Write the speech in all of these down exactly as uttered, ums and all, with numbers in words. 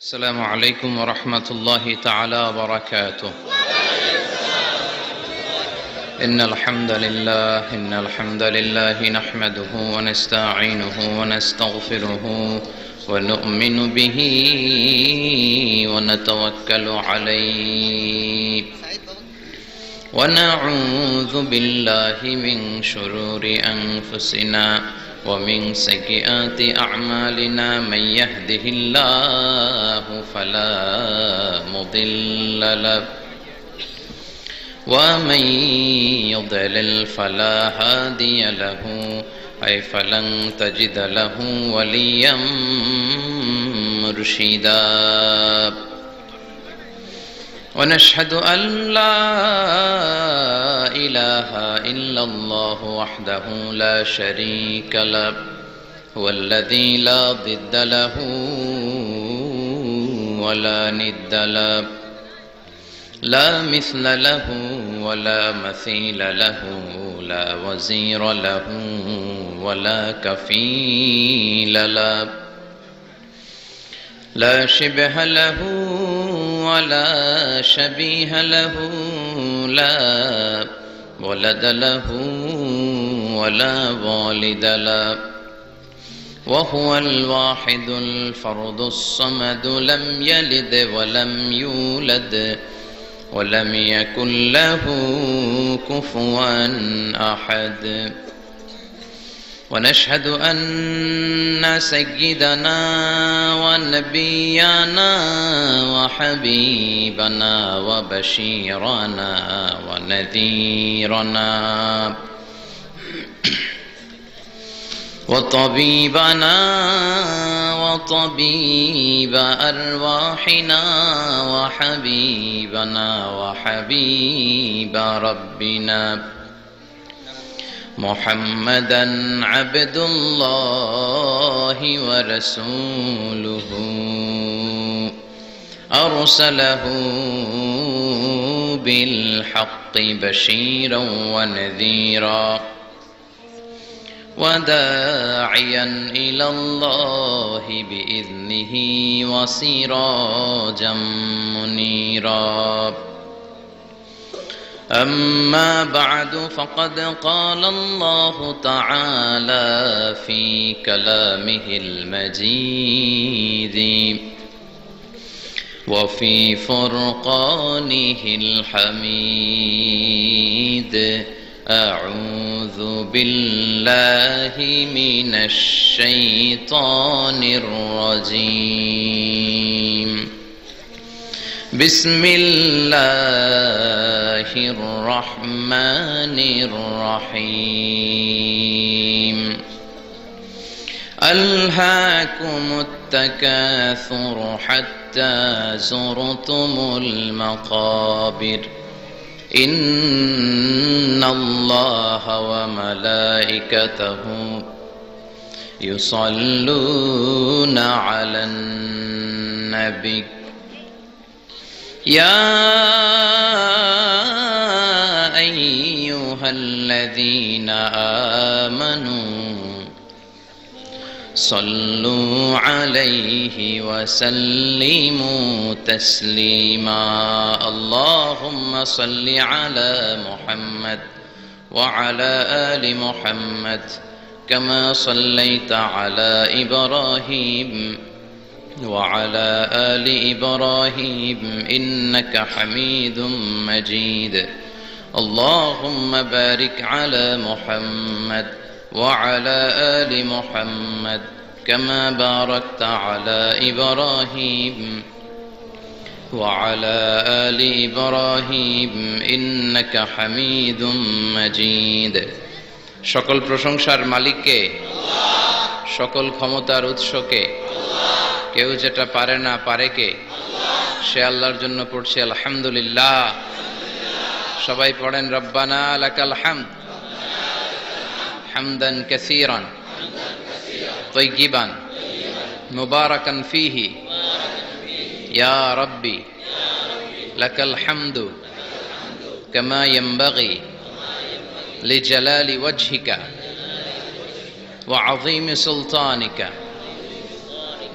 अस्सलामु अलैकुम वरहमतुल्लाहि तआला वबरकातुह। इन्नल हम्दलिल्लाह इन्नल हम्दलिल्लाहि नहमदुहु व नस्ताईनुहु व नस्तगफिरुहु व नु'मिनु बिही व नतवक्कलु अलैहि व नऊज़ु बिल्लाहि मिन शुरूरि अंफुसिना ومن سيئات أعمالنا من يهده الله فلا مضل له ومن يضلل فلا هادي له أي فلن تجد له وليا مرشدا ونشهد أن لا إله إلا الله وحده لا شريك له هو الذي لا ضد له ولا ند له لا مثل له ولا مثيل له لا وزير له ولا كفيل له لا شبه له ولا شبيه له لا ولد له ولا والد له وهو الواحد الفرد الصمد لم يلد ولم يولد ولم يكن له كفوا أحد ونشهد أن سيدنا ونبينا وحبيبنا وبشيرنا ونذيرنا وطبيبنا وطبيب أرواحنا وحبيبنا وحبيب ربنا محمدًا عبد الله ورسوله أرسله بالحق بشيرًا ونذيرًا وداعيًا إلى الله بإذنه وسراجًا منيرًا أما بعد فقد قال الله تعالى في كلامه المجيد وفي فرقانه الحميد أعوذ بالله من الشيطان الرجيم بسم الله الرحمن الرحيم ألهاكم التكاثر حتى زرتم المقابر إن الله وملائكته يصلون على النبي يا أيها الذين آمنوا صلوا عليه وسلموا تسليما اللهم صل على محمد وعلى آل محمد كما صليت على إبراهيم وعلى آل إبراهيم إنك حميد مجيد اللهم بارك على محمد وعلى آل محمد كما باركت على إبراهيم وعلى آل إبراهيم إنك حميد مجيد شكل প্রশংসার মালিককে সকল ক্ষমতার উৎসকে কেউ যেটা পারে না পারে কে সে আল্লাহর জন্য পড়ছে আলহামদুলিল্লাহ। সবাই পড়েন রব্বানা লাকাল হামদ হামদান কাসীরান তাইয়িবান মুবারাকান ফীহি ইয়া রব্বি লাকাল হামদু কামা ইয়ানবাগি লিজালালি ওয়াজহিকা وعظيم سلطانك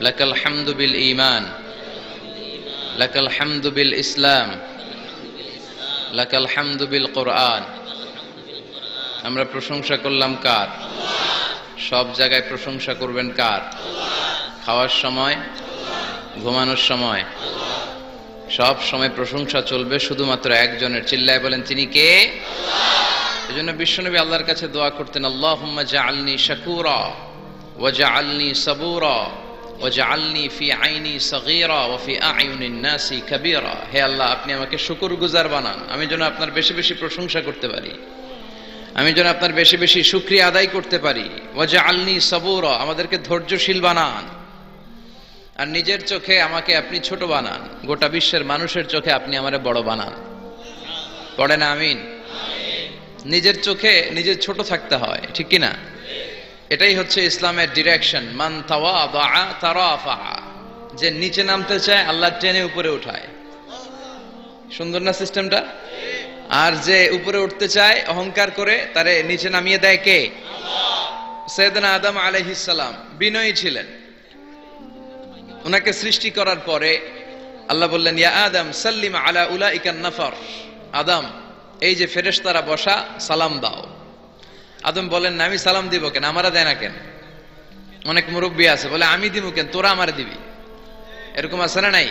لك الحمد بالإيمان लकल हम्दु बिल इस्लाम लकल हम्दु बिल कुरान हमरा प्रशंसा करलाम कार सब जगह प्रशंसा करबेन कार खावार समय घुमानोर समय सब समय प्रशंसा चलबे शुधुमात्र एकजनेर चिल्लाय बोलेन तिनि के एजन्य विश्वनबी आल्लाहर काछे दुआ करतेन अल्लाहुम्मा जa'अलनी शाकुरा व जa'अलनी सबूरा व जa'अलनी फी आइनी सगीरा व फी आयुनिन नासी कबीरा। हे अल्लाह आपनि आमाके शुकुरगुजार बानान, आमि जेन आपनार बेशी बेशी प्रशंसा करते पारि, आमि जेन आपनार बेशी बेशी शुक्रिया आदाय करते पारि। व जa'अलनी सबूरा, आमादेरके धैर्यशील बानान। और निजेर चोखे आमाके आपनि छोट बानान, गोटा विश्वेर मानुषेर चोखे आपनि आमारे बड़ बानान। पड़े ना आमीन। निजेर चोखे निजे छोट थाकते हय, ठीक कि ना? एटाई हच्छे इस्लामेर डिरेक्शन। मान तावादा ताराफा, जे नीचे नामते चाय आल्लाह टेने ऊपरे उठाय। सुंदर ना सिस्टेमटा? और जे ऊपरे उठते चाय अहंकार करे तारे नीचे नामिये देय के? आल्लाह। सैयदना आदम आलैहिस सालाम बिनयी छिलेन। उनाके सृष्टि करार परे आल्लाह बोललेन या आदम सल्लिम आला उलाइका नफर, आदम এই যে ফেরেশতারা বসা সালাম দাও। আদম বলেন না আমি সালাম দিব কেন, আমারা দেয় না কেন? অনেক মুরব্বি আছে বলে আমি দিব কেন, তোরা আমার দিবি, এরকম আছে না? নাই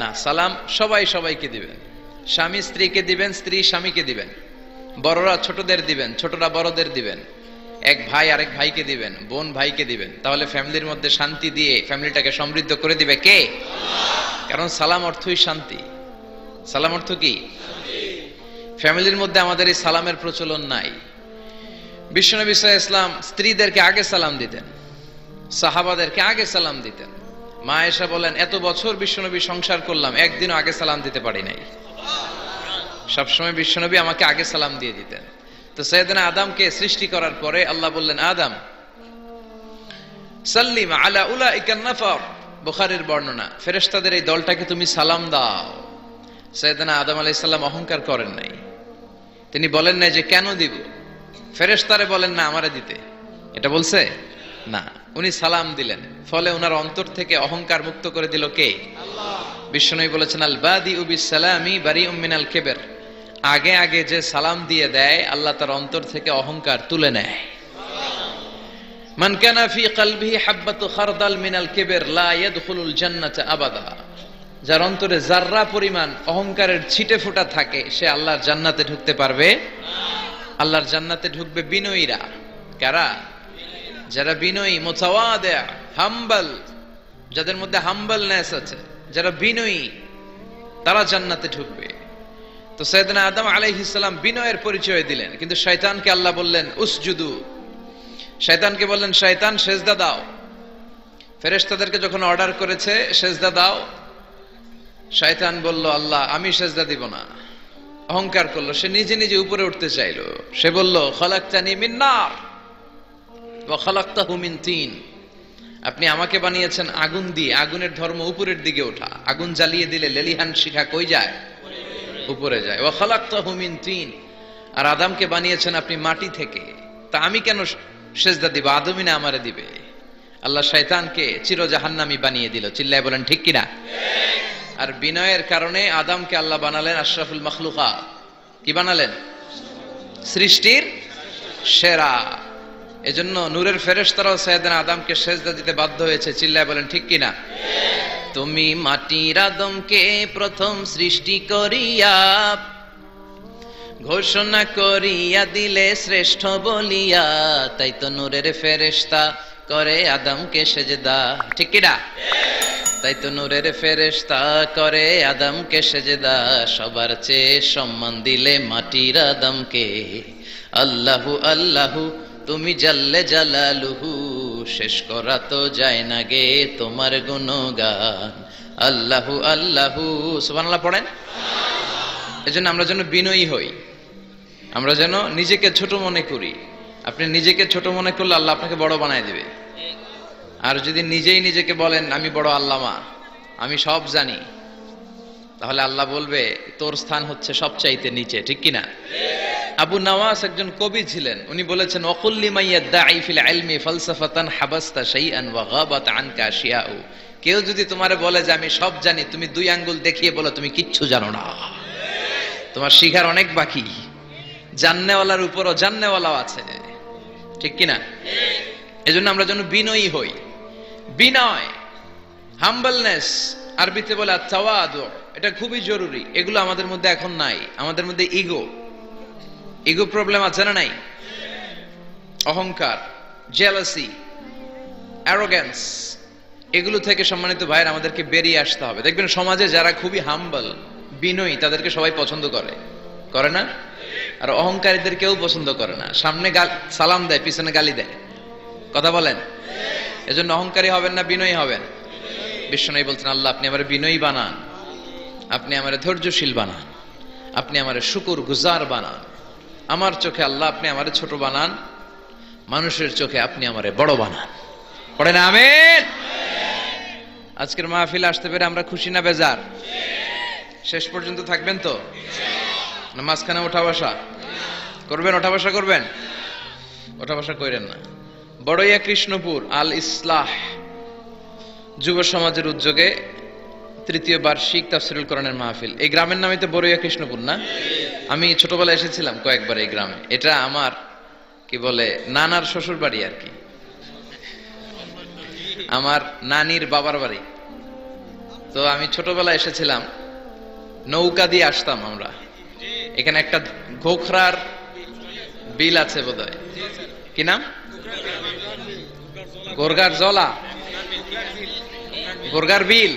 না, সালাম সবাই সবাইকে দিবেন। স্বামী স্ত্রীকে দিবেন, স্ত্রী স্বামীকে দিবেন, বড়রা ছোটদের দিবেন, ছোটরা বড়দের দিবেন, এক ভাই আরেক ভাইকে দিবেন, বোন ভাইকে দিবেন। তাহলে ফ্যামিলির মধ্যে শান্তি দিয়ে ফ্যামিলিটাকে সমৃদ্ধ করে দিবে কে? কারণ সালাম অর্থই শান্তি। সালাম অর্থ কি? ফ্যামিলির মধ্যে আমাদের এই সালামের প্রচলন নাই। বিশ্বনবী সাল্লাল্লাহু আলাইহি ওয়াসাল্লাম স্ত্রীদেরকে আগে সালাম দিতেন, সাহাবাদেরকে আগে সালাম দিতেন। মা আয়েশা বলেন এত বছর বিশ্বনবী সংসার করলাম, একদিনও আগে সালাম দিতে পারি নাই। সবসময় বিশ্বনবী আমাকে আগে সালাম দিয়ে দিতেন। তো সাইয়েদনা আদমকে সৃষ্টি করার পরে আল্লাহ বললেন আদম সাল্লিম আলা উলাইকা নাফার, বুখারীর বর্ণনা, ফেরেশতাদের এই দলটাকে তুমি সালাম দাও। সাইয়েদনা আদম আলাইহিস সালাম অহংকার করেন নাই, তিনি বলেন না যে কেন দিব, ফেরেশতারে বলেন না আমারে দিতে, এটা বলছে না, উনি সালাম দিলেন। ফলে ওনার অন্তর থেকে অহংকার মুক্ত করে দিল কে? আল্লাহ। বিশ্বনবী বলেছেন আল বাদিউ বিসসালামি বারিউম মিনাল কিবর, আগে আগে যে সালাম দিয়ে দেয় আল্লাহ তার অন্তর থেকে অহংকার তুলে নেয়। মান কানা ফি কলবিহি হাব্বাতু খারদাল মিনাল কিবর লা ইয়াদখুলুল জান্নাতা আবাদা, যার অন্তরে জাররা পরিমাণ অহংকারের ছিটে ফোঁটা থাকে সে আল্লাহর জান্নাতে ঢুকতে পারবে না। আল্লাহর জান্নাতে ঢুকবে বিনয়ীরা। কারা? যারা বিনয়ী, মুতাওয়াদা, হাম্বল, যাদের মধ্যে হাম্বলনেস আছে, যারা বিনয়ী তারা জান্নাতে ঢুকবে। তো সাইয়েদনা আদম আলাইহিস সালাম বিনয়ের পরিচয় দিলেন, কিন্তু শয়তানকে আল্লাহ বললেন উসজুদু, শয়তানকে বললেন শয়তান সেজদা দাও। ফেরেশতাদেরকে যখন অর্ডার করেছে সেজদা দাও, শয়তান বলল আল্লাহ আমি সেজদা দিব না, অহংকার করলো, সে নিজে নিজে উপরে উঠতে চাইলো। সে বলল খলাকতানি মিন নার ওয়া খলাকতাহু মিন তিন, আপনি আমাকে বানিয়েছেন আগুন দিয়ে, আগুনের ধর্ম উপরের দিকে ওঠা, আগুন জ্বালিয়ে দিলে লেলিহান শিখা কই যায়? উপরে যায়। ওয়া খলাকতাহু মিন তিন, আর আদমকে বানিয়েছেন আপনি মাটি থেকে, তা আমি কেন সেজদা দিব, আদমই না আমারে দিবে। আল্লাহ শয়তানকে চির জাহান্নামী বানিয়ে দিল। চিল্লায় বলেন ঠিক কিনা? ঠিক। আর বিনয়ের কারণে আদমকে আল্লাহ বানালেন আশরাফুল মাখলুকাত, কি বানালেন? সৃষ্টির সেরা। এজন্য নূরের ফেরেশতারাও সাইয়েদনা আদমকে সেজদা দিতে বাধ্য হয়েছে। চিল্লায় বলেন ঠিক কিনা? তুমি মাটির আদমকে প্রথম সৃষ্টি করিয়া ঘোষণা করিয়া দিলে শ্রেষ্ঠ বলিয়া, তাই তো নূরের ফেরেশতা করে আদমকে সেজদা। ঠিক কিনা? তাই তো নূরের ফেরেশতা করে আদমকে সেজদা, সবার চেয়ে সম্মান দিলে মাটির আদমকে। আল্লাহু আল্লাহু তুমি জাল্লে জালালুহু, শেষ করা তো যায় না গে তোমার গুণগান। আল্লাহু আল্লাহু, সুবহানাল্লাহ পড়েন। এজন্য আমরা যেন বিনয়ী হই, আমরা যেন নিজেকে ছোট মনে করি। আপনি নিজেকে ছোট মনে করলে আল্লাহ আপনাকে বড় বানায় দেবে। আর যদি নিজেই নিজেকে বলেন আমি বড় আল্লামা, আমি সব জানি, তাহলে আল্লাহ বলবে তোর স্থান হচ্ছে সবচাইতে নিচে। ঠিক কিনা? আবু নওয়াস একজন কবি ছিলেন, উনি বলেছেন অকুল্লি মাইয়াদ্দাঈ ফিল ইলমি ফালসাফাতান হাবাসতা শাইআন ওয়া গাবাত আনকা আশিয়াউ, কেউ যদি তোমারে বলে যে আমি সব জানি তুমি দুই আঙ্গুল দেখিয়ে বলো তুমি কিচ্ছু জানো না তোমার শিখার অনেক বাকি জাননেওয়ালার উপরও জাননেওয়ালাও আছে ঠিক কি না ঠিক এজন্য আমরা যেন বিনয়ী হই বিনয় হাম্বলনেস আরবিতে বলে তাওয়াদু এটা খুবই জরুরি এগুলো আমাদের মধ্যে এখন নাই আমাদের মধ্যে ইগো ইগো প্রবলেম আছে না নাই অহংকার জেলাসি অ্যারোগেন্স এগুলো থেকে সম্মানিত ভাইরা আমাদেরকে বেরিয়ে আসতে হবে দেখবেন সমাজে যারা খুবই হাম্বল বিনয়ী তাদেরকে সবাই পছন্দ করে করে না আর অহংকারীদের কেউ পছন্দ করে না সামনে সালাম দেয় পিছনে গালি দেয় কথা বলেন ঠিক এজন্য অহংকারী হবেন না বিনয়ী হবেন বিষ্ণুই বলছেন আল্লাহ আপনি আমারে বিনয়ী বানান আপনি আমারে ধৈর্যশীল বানান আপনি আমারে শুকরগুজার বানান আমার চোখে আল্লাহ আপনি আমারে ছোট বানান মানুষের চোখে আপনি আমারে বড় বানান পড়েন আমিন আজকের মাহফিল আসতে পেরে আমরা খুশি না বেজার ঠিক শেষ পর্যন্ত থাকবেন তো ঠিক নামাজখানা ওঠা বসা করবেন ওঠা বসা করবেন ওঠা বসা করেন না বড়ইয়া কৃষ্ণপুর আল ইসলাহ যুব সমাজের উদ্যোগে তৃতীয় বার্ষিক তাফসীরুল কোরআনের মাহফিল এই গ্রামের নামই তো বড়ইয়া কৃষ্ণপুর না আমি ছোটবেলায় এসেছিলাম কয়েকবার এই গ্রামে এটা আমার কি বলে নানার শ্বশুর বাড়ি আর কি আমার নানির বাবার বাড়ি তো আমি ছোটবেলায় এসেছিলাম নৌকা দিয়ে আসতাম আমরা এখানে একটা গোখরার বিল আছে বোধহয় কি নাম গোরগার জলা গোরগার বিল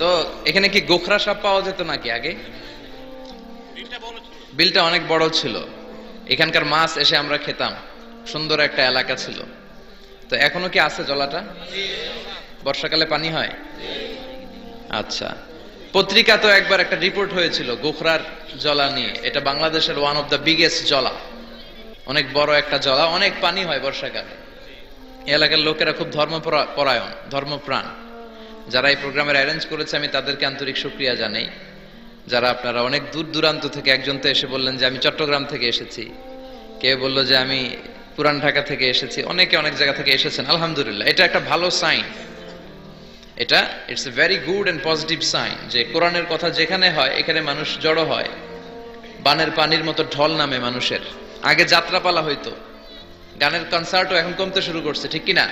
তো এখানে কি গোখরা সাপ পাওয়া যেত নাকি আগে বিলটা অনেক বড় ছিল এখানকার মাছ এসে আমরা খেতাম সুন্দর একটা এলাকা ছিল তো এখনো কি আছে জলাটা বর্ষাকালে পানি হয় আচ্ছা পত্রিকা তো একবার একটা রিপোর্ট হয়েছিল গোখরার জলা নিয়ে এটা বাংলাদেশের ওয়ান অফ দ্য বিগেস্ট জলা অনেক বড় একটা জলা অনেক পানি হয় বর্ষাকালে এলাকার লোকেরা খুব ধর্মপরায়ণ ধর্মপ্রাণ যারা এই প্রোগ্রামের অ্যারেঞ্জ করেছে আমি তাদেরকে আন্তরিক শুকরিয়া জানাই যারা আপনারা অনেক দূর দূরান্ত থেকে একজন তো এসে বললেন যে আমি চট্টগ্রাম থেকে এসেছি কে বলল যে আমি পুরান ঢাকা থেকে এসেছি অনেকে অনেক জায়গা থেকে এসেছেন আলহামদুলিল্লাহ এটা একটা ভালো সাইন এটা it's a very good and positive sign যে কোরআনের কথা যেখানে হয় এখানে মানুষ জড়ো হয় বানের পানির মতো ঢল নামে মানুষের আগে যাত্রাপালা হইতো গানের কনসার্টও এখন কমতে শুরু করছে ঠিক কিনা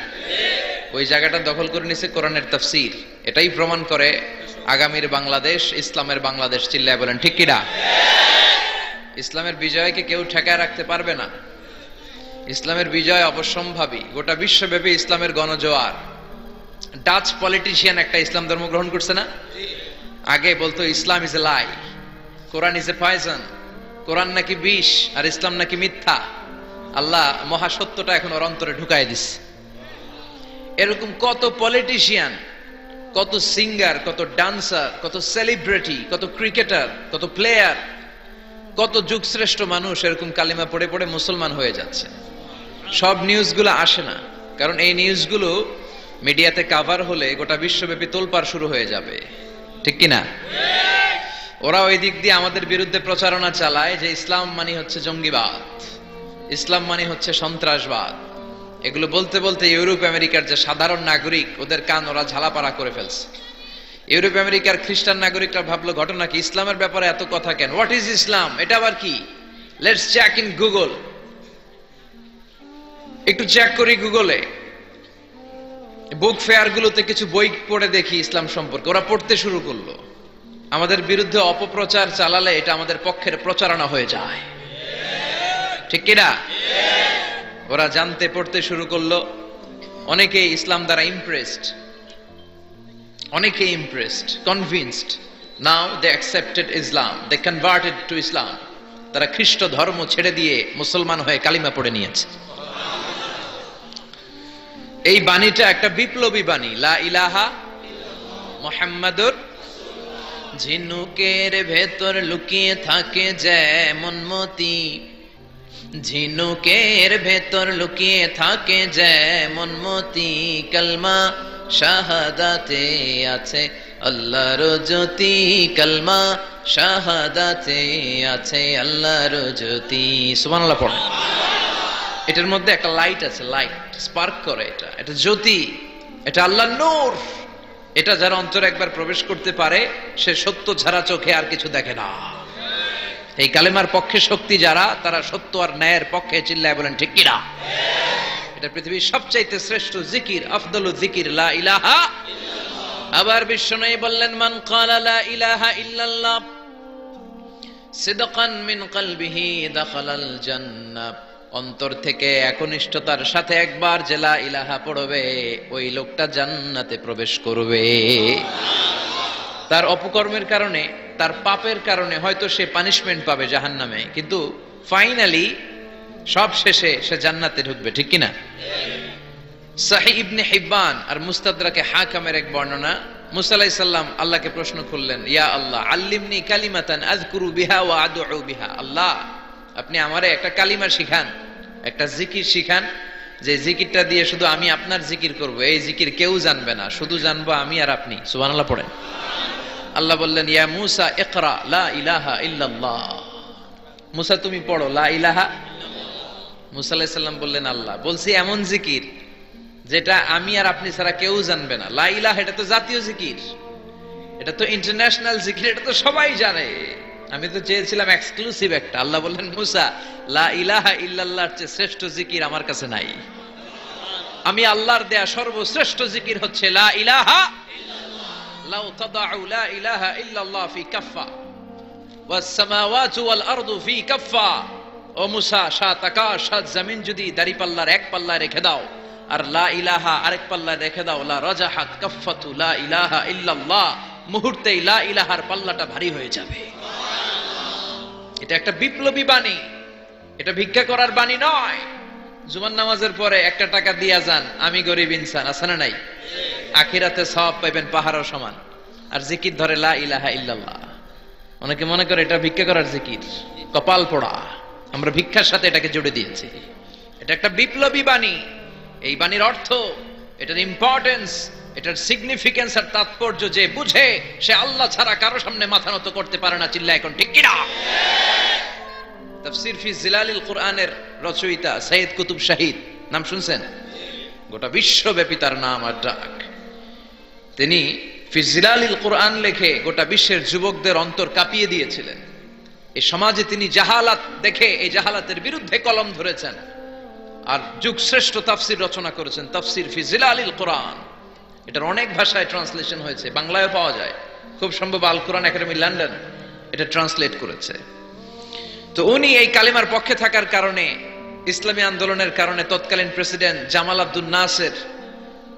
ওই জায়গাটা দখল করে নিছে কোরআনের তাফসীর এটাই প্রমাণ করে আগামীর বাংলাদেশ ইসলামের বাংলাদেশ চিল্লায় বলেন ঠিক কিনা ইসলামের বিজয়কে কেউ ঠেকায় রাখতে পারবে না ইসলামের বিজয় অবশ্যম্ভাবী গোটা বিশ্বব্যাপী ইসলামের গণজোয়ার ডাচ পলিটিশিয়ান একটা ইসলাম ধর্ম গ্রহণ করছে না আগে বলতো Islam is a lie Quran is a poison কোরআন নাকি বিষ আর ইসলাম নাকি মিথ্যা আল্লাহ মহাসত্যটা এখন ওর অন্তরে ঢুকায় দিছে এরকম কত পলিটিশিয়ান কত সিঙ্গার কত ডান্সার কত সেলিব্রিটি কত ক্রিকেটার কত প্লেয়ার কত যুগশ্রেষ্ঠ মানুষ এরকম কালিমা পড়ে পড়ে মুসলমান হয়ে যাচ্ছে সব নিউজগুলো আসে না কারণ এই নিউজগুলো মিডিয়াতে কাভার হলে গোটা বিশ্বব্যাপী তোলপাড় শুরু হয়ে যাবে ঠিক কিনা ওরা ওই দিক দিয়ে আমাদের বিরুদ্ধে প্রচারণা চালায় যে ইসলাম মানে হচ্ছে জঙ্গিবাদ ইসলাম মানে হচ্ছে সন্ত্রাসবাদ এগুলো বলতে বলতে ইউরোপ আমেরিকার যে সাধারণ নাগরিক ওদের কান ওরা ঝালাপাড়া করে ফেলছে ইউরোপ আমেরিকার খ্রিস্টান নাগরিকরা ভাবলো ঘটনা কি ইসলামের ব্যাপারে এত কথা কেন হোয়াট ইজ ইসলাম এটা আবার কি লেটস চেক ইন গুগল একটু চেক করি গুগলে বুক ফেয়ার গুলোতে কিছু বই পড়ে দেখি ইসলাম সম্পর্কে ওরা পড়তে শুরু করলো আমাদের বিরুদ্ধে অপপ্রচার চালালে এটা আমাদের পক্ষের প্রচারণা হয়ে যায় ঠিক কিনা ওরা জানতে পড়তে শুরু করলো অনেকে ইসলাম দ্বারা ইমপ্রেসড অনেকে impressed convinced now they accepted Islam they converted to Islam তারা খ্রিস্ট ধর্ম ছেড়ে দিয়ে মুসলমান হয়ে কালিমা পড়ে নিয়েছে এই বাণীটা একটা বিপ্লবী বাণী লা ইলাহা ইল্লাল্লাহ মুহাম্মাদুর ঝিনুকের ভেতর লুকিয়ে থাকে যেমন মতি ঝিনুকের ভেতর লুকিয়ে থাকে যেমন মতি কলমা শাহাদাতে আছে আল্লাহর জ্যোতি কলমা শাহাদাতে আছে আল্লাহর জ্যোতি সুবহানাল্লাহ পড়ো এটার মধ্যে একটা লাইট আছে লাইট স্পার্ক করে এটা এটা জ্যোতি এটা আল্লাহর নূর, এটা যার অন্তরে একবার প্রবেশ করতে পারে সে সত্য ছাড়া চোখে আর কিছু দেখে না। এই কালেমার পক্ষে শক্তি যারা, তারা সত্য আর ন্যায়ের পক্ষে চিল্লায় বলেন ঠিক কিনা। এটা পৃথিবীর সবচাইতে শ্রেষ্ঠ জিকির, আফদলু জিকির লা ইলাহা ইল্লাল্লাহ। আবার বিশ্বনবী বললেন মান ক্বালা লা ইলাহা ইল্লাল্লাহ সিদকান মিন কলবিহি দাখালাল জান্নাহ, অন্তর থেকে একনিষ্ঠতার সাথে একবার জেলা ইলাহা পড়বে ওই লোকটা জান্নাতে প্রবেশ করবে। তার অপকর্মের কারণে, তার পাপের কারণে হয়তো সে পানিশমেন্ট পাবে জাহান্নামে, কিন্তু ফাইনালি সব শেষে সে জান্নাতে ঢুকবে, ঠিক কিনা। সাহিহ ইবনে হিব্বান আর মুস্তাদরাকে হাকামের এক বর্ণনা, মুসা আলাইহিস সালাম আল্লাহকে প্রশ্ন করলেন, ইয়া আল্লাহ আল্লিমনি কালিমাতান আযকুরু বিহা ওয়া আদউ বিহা, আল্লাহ আপনি আমারে একটা কালিমা শিখান, একটা জিকির শিখান, যে জিকিরটা দিয়ে শুধু আমি আপনার জিকির করব, এই জিকির কেউ জানবে না, শুধু জানবো আমি আর আপনি। সুবহানাল্লাহ পড়েন। আল্লাহ বললেন ইয়া মুসা ইকরা লা ইলাহা ইল্লাল্লাহ, মুসা তুমি পড়ো লা ইলাহা ইল্লাল্লাহ। মুসা আলাইহিস সালাম বললেন আল্লাহ বলছি এমন জিকির যেটা আমি আর আপনি ছাড়া কেউ জানবে না। লা ইলাহা এটা তো জাতীয় জিকির, এটা তো ইন্টারন্যাশনাল জিকির, এটা তো সবাই জানে, আমি তো চেয়েছিলাম এক্সক্লুসিভ একটা। আল্লাহ বললেন মুসা লা ইলাহা ইল্লাল্লাহর চেয়ে শ্রেষ্ঠ জিকির আমার কাছে নাই, আমি আল্লাহর দেয়া সর্বশ্রেষ্ঠ জিকির হচ্ছে লা ইলাহা ইল্লাল্লাহ। লাউ তাদাউ লা ইলাহা ইল্লাল্লাহ ফি কাফা ওয়াস সামাওয়াতু ওয়াল আরদু ফি কাফা, ও মুসা সাত আকাশ সাত জমিন যদি দাড়ি পাল্লার এক পাল্লায় রেখে দাও আর লা ইলাহা আরেক পাল্লায় রেখে দাও, লা রাজাহাত কাফাতু লা ইলাহা ইল্লাল্লাহ, মুহূর্তেই লা ইলাহার পাল্লাটা ভারী হয়ে যাবে। এটা একটা বিপ্লবী বাণী, এটা ভিক্ষা করার বাণী নয়। জুমার নামাজের পরে একটা টাকা দিয়া যান, আমি গরিব ইনসান, আছে না নাই, আখিরাতে সব পাইবেন পাহাড়ের সমান। আর জিকির ধরে লা ইলাহা ইল্লাল্লাহ, অনেকে মনে করে এটা ভিক্ষা করার জিকির, কপাল পোড়া। আমরা ভিক্ষার সাথে এটাকে জুড়ে দিয়েছি। এটা একটা বিপ্লবী বাণী, এই বাণীর অর্থ, এটার ইম্পর্টেন্স, এটার সিগনিফিকেন্স আর তাৎপর্য যে বুঝে সে আল্লাহ ছাড়া কারো সামনে মাথা নত করতে পারে না, চিল্লায় এখন ঠিক কিনা। তাফসীর ফি জিলালিল কুরআনের রচয়িতা সৈয়দ কুতুব শাহীদ, নাম শুনছেন, গোটা বিশ্বব্যাপী তার নাম আর ডাক। তিনি ফি জিলালিল কুরআন লেখে গোটা বিশ্বের যুবকদের অন্তর কাঁপিয়ে দিয়েছিলেন। এই সমাজে তিনি জাহালাত দেখে এই জাহালাতের বিরুদ্ধে কলম ধরেছেন আর যুগ শ্রেষ্ঠ তাফসীর রচনা করেছেন, তাফসীর ফি জিলালিল কুরআন। এটার অনেক ভাষায় ট্রান্সলেশন হয়েছে, বাংলায় পাওয়া যায়, খুব সম্ভব আল কুরআন একাডেমি লন্ডন এটা ট্রান্সলেট করেছে। তো উনি এই কালিমার পক্ষে থাকার কারণে, ইসলামী আন্দোলনের কারণে তৎকালীন প্রেসিডেন্ট জামাল আব্দুল নাসের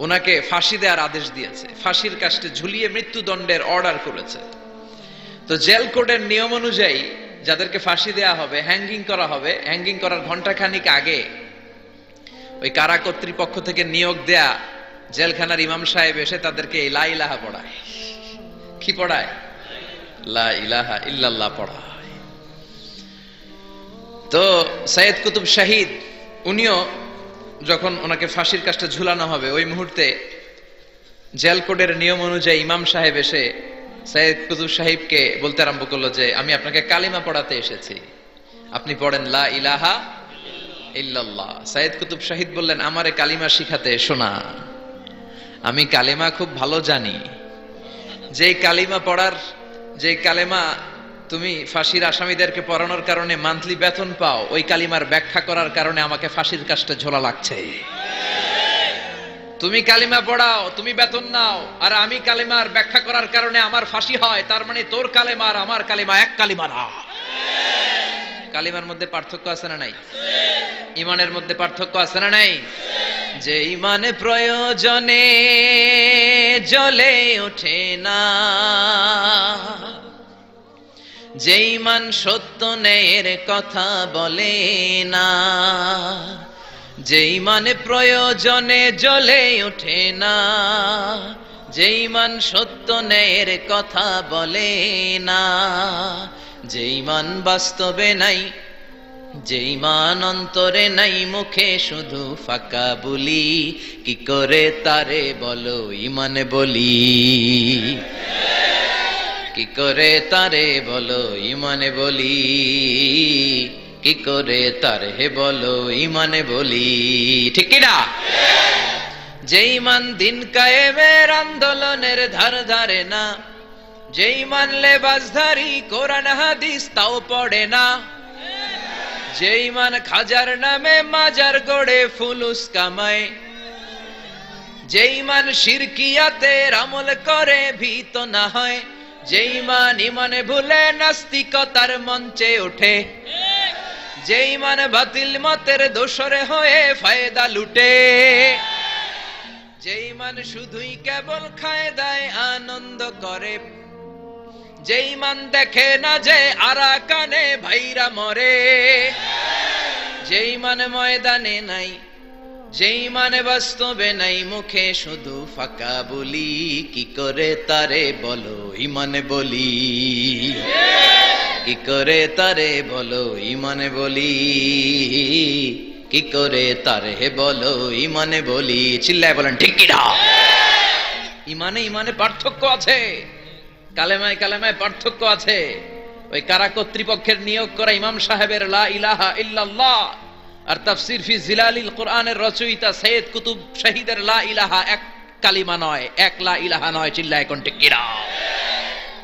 ওনাকে ফাঁসি দেওয়ার আদেশ দিয়েছে, ফাঁসির কাষ্ঠে ঝুলিয়ে মৃত্যুদণ্ডের অর্ডার করেছে। তো জেল কোডের নিয়ম অনুযায়ী যাদেরকে ফাঁসি দেওয়া হবে, হ্যাঙ্গিং করা হবে, হ্যাঙ্গিং করার ঘন্টা খানিক আগে ওই কারা কর্তৃপক্ষ থেকে নিয়োগ দেয়া জেলখানার ইমাম সাহেব এসে তাদেরকে লা ইলাহা পড়ায়। কি পড়ায়? লা ইলাহা ইল্লাল্লাহ পড়ায়। তো সৈয়দ কুতুব শাহীদ উনিও যখন ওনাকে ফাঁসির কাষ্ঠে ঝুলানো হবে ওই মুহূর্তে জেল কোডের নিয়ম অনুযায়ী ইমাম সাহেব এসে সৈয়দ কুতুব সাহেবকে বলতে আরম্ভ করলো যে আমি আপনাকে কালিমা পড়াতে এসেছি, আপনি পড়েন লা ইলাহা ইল্লাল্লাহ। সৈয়দ কুতুব শাহীদ বললেন আমারে কালিমা শিখাতে এসো না, আমি কালেমা খুব ভালো জানি, যেই কালিমা পড়ার, যেই কালেমা তুমি ফাঁসির আসামিদেরকে পড়ানোর কারণে মান্থলি বেতন পাও, ওই কালিমার ব্যাখ্যা করার কারণে আমাকে ফাঁসির কাষ্ঠে ঝোলা লাগছে। তুমি কালিমা পড়াও, তুমি বেতন নাও, আর আমি কালেমার ব্যাখ্যা করার কারণে আমার ফাঁসি হয়, তার মানে তোর কালেমা আর আমার কালেমা এক কালিমা না। কালিমার মধ্যে পার্থক্য আছে না নাই? ইমানের মধ্যে পার্থক্য আছে না নাই? যে ইমান প্রয়োজনে জ্বলে ওঠে না, যে ইমান সত্য ন্যায়ের কথা বলে না, যে ইমান প্রয়োজনে জ্বলে ওঠে না, যে ইমান সত্য ন্যায়ের কথা বলে না, যে ইমান বাস্তবে নাই, যে ইমান অন্তরে নাই, মুখে শুধু ফাঁকা বলি, কি করে তারে বলো ইমান বলি, কি করে তারে বলো ইমান বলি, কি করে তারে বলো ইমান বলি, ঠিক কিনা। যেই মান দিন কায়েমের আন্দোলনের ধার ধারে না, যেই মান লেবাসধারী কোরআন হাদিস তাও পড়ে না, যেই মান খাজার নামে মাজার গড়ে ফুলুস কামায়, যেই মান শিরকিয়াতে আমল করে ভীত না হয়, যেই মান ইমানে ভুলে নাস্তিকতার মঞ্চে ওঠে, যেই মান বাতিল মতের দোসরে হয়ে ফায়দা লুটে, যেই মান শুধুই কেবল খায় দায় আনন্দ করে, যেই মান দেখে না যে আরা কানে ভাইরা মরে, যেই মান ময়দানে নাই, যেই মান বাস্তবে নাই, মুখে শুধু ফাঁকা বলি, কি করে তারে বলো ইমান বলি, কি করে তারে বলো ইমান বলি, কি করে তারে বলো ইমানে বলি। চিল্লায় বলেন ঠিক কি না? ইমানে ইমানে পার্থক্য আছে, কালেমায় কালেমায় পার্থক্য আছে। ওই কারা কর্তৃপক্ষের নিয়োগ করা ইমাম সাহেবের লা ইলাহা ইল্লাল্লাহ আর তাফসির ফি জিলালিল কোরআনের রচয়িতা সৈয়দ কুতুব শহীদের লা ইলাহা এক কালিমা নয়, এক লা ইলাহা নয়। চিল্লায় কোন ঠিক কি না?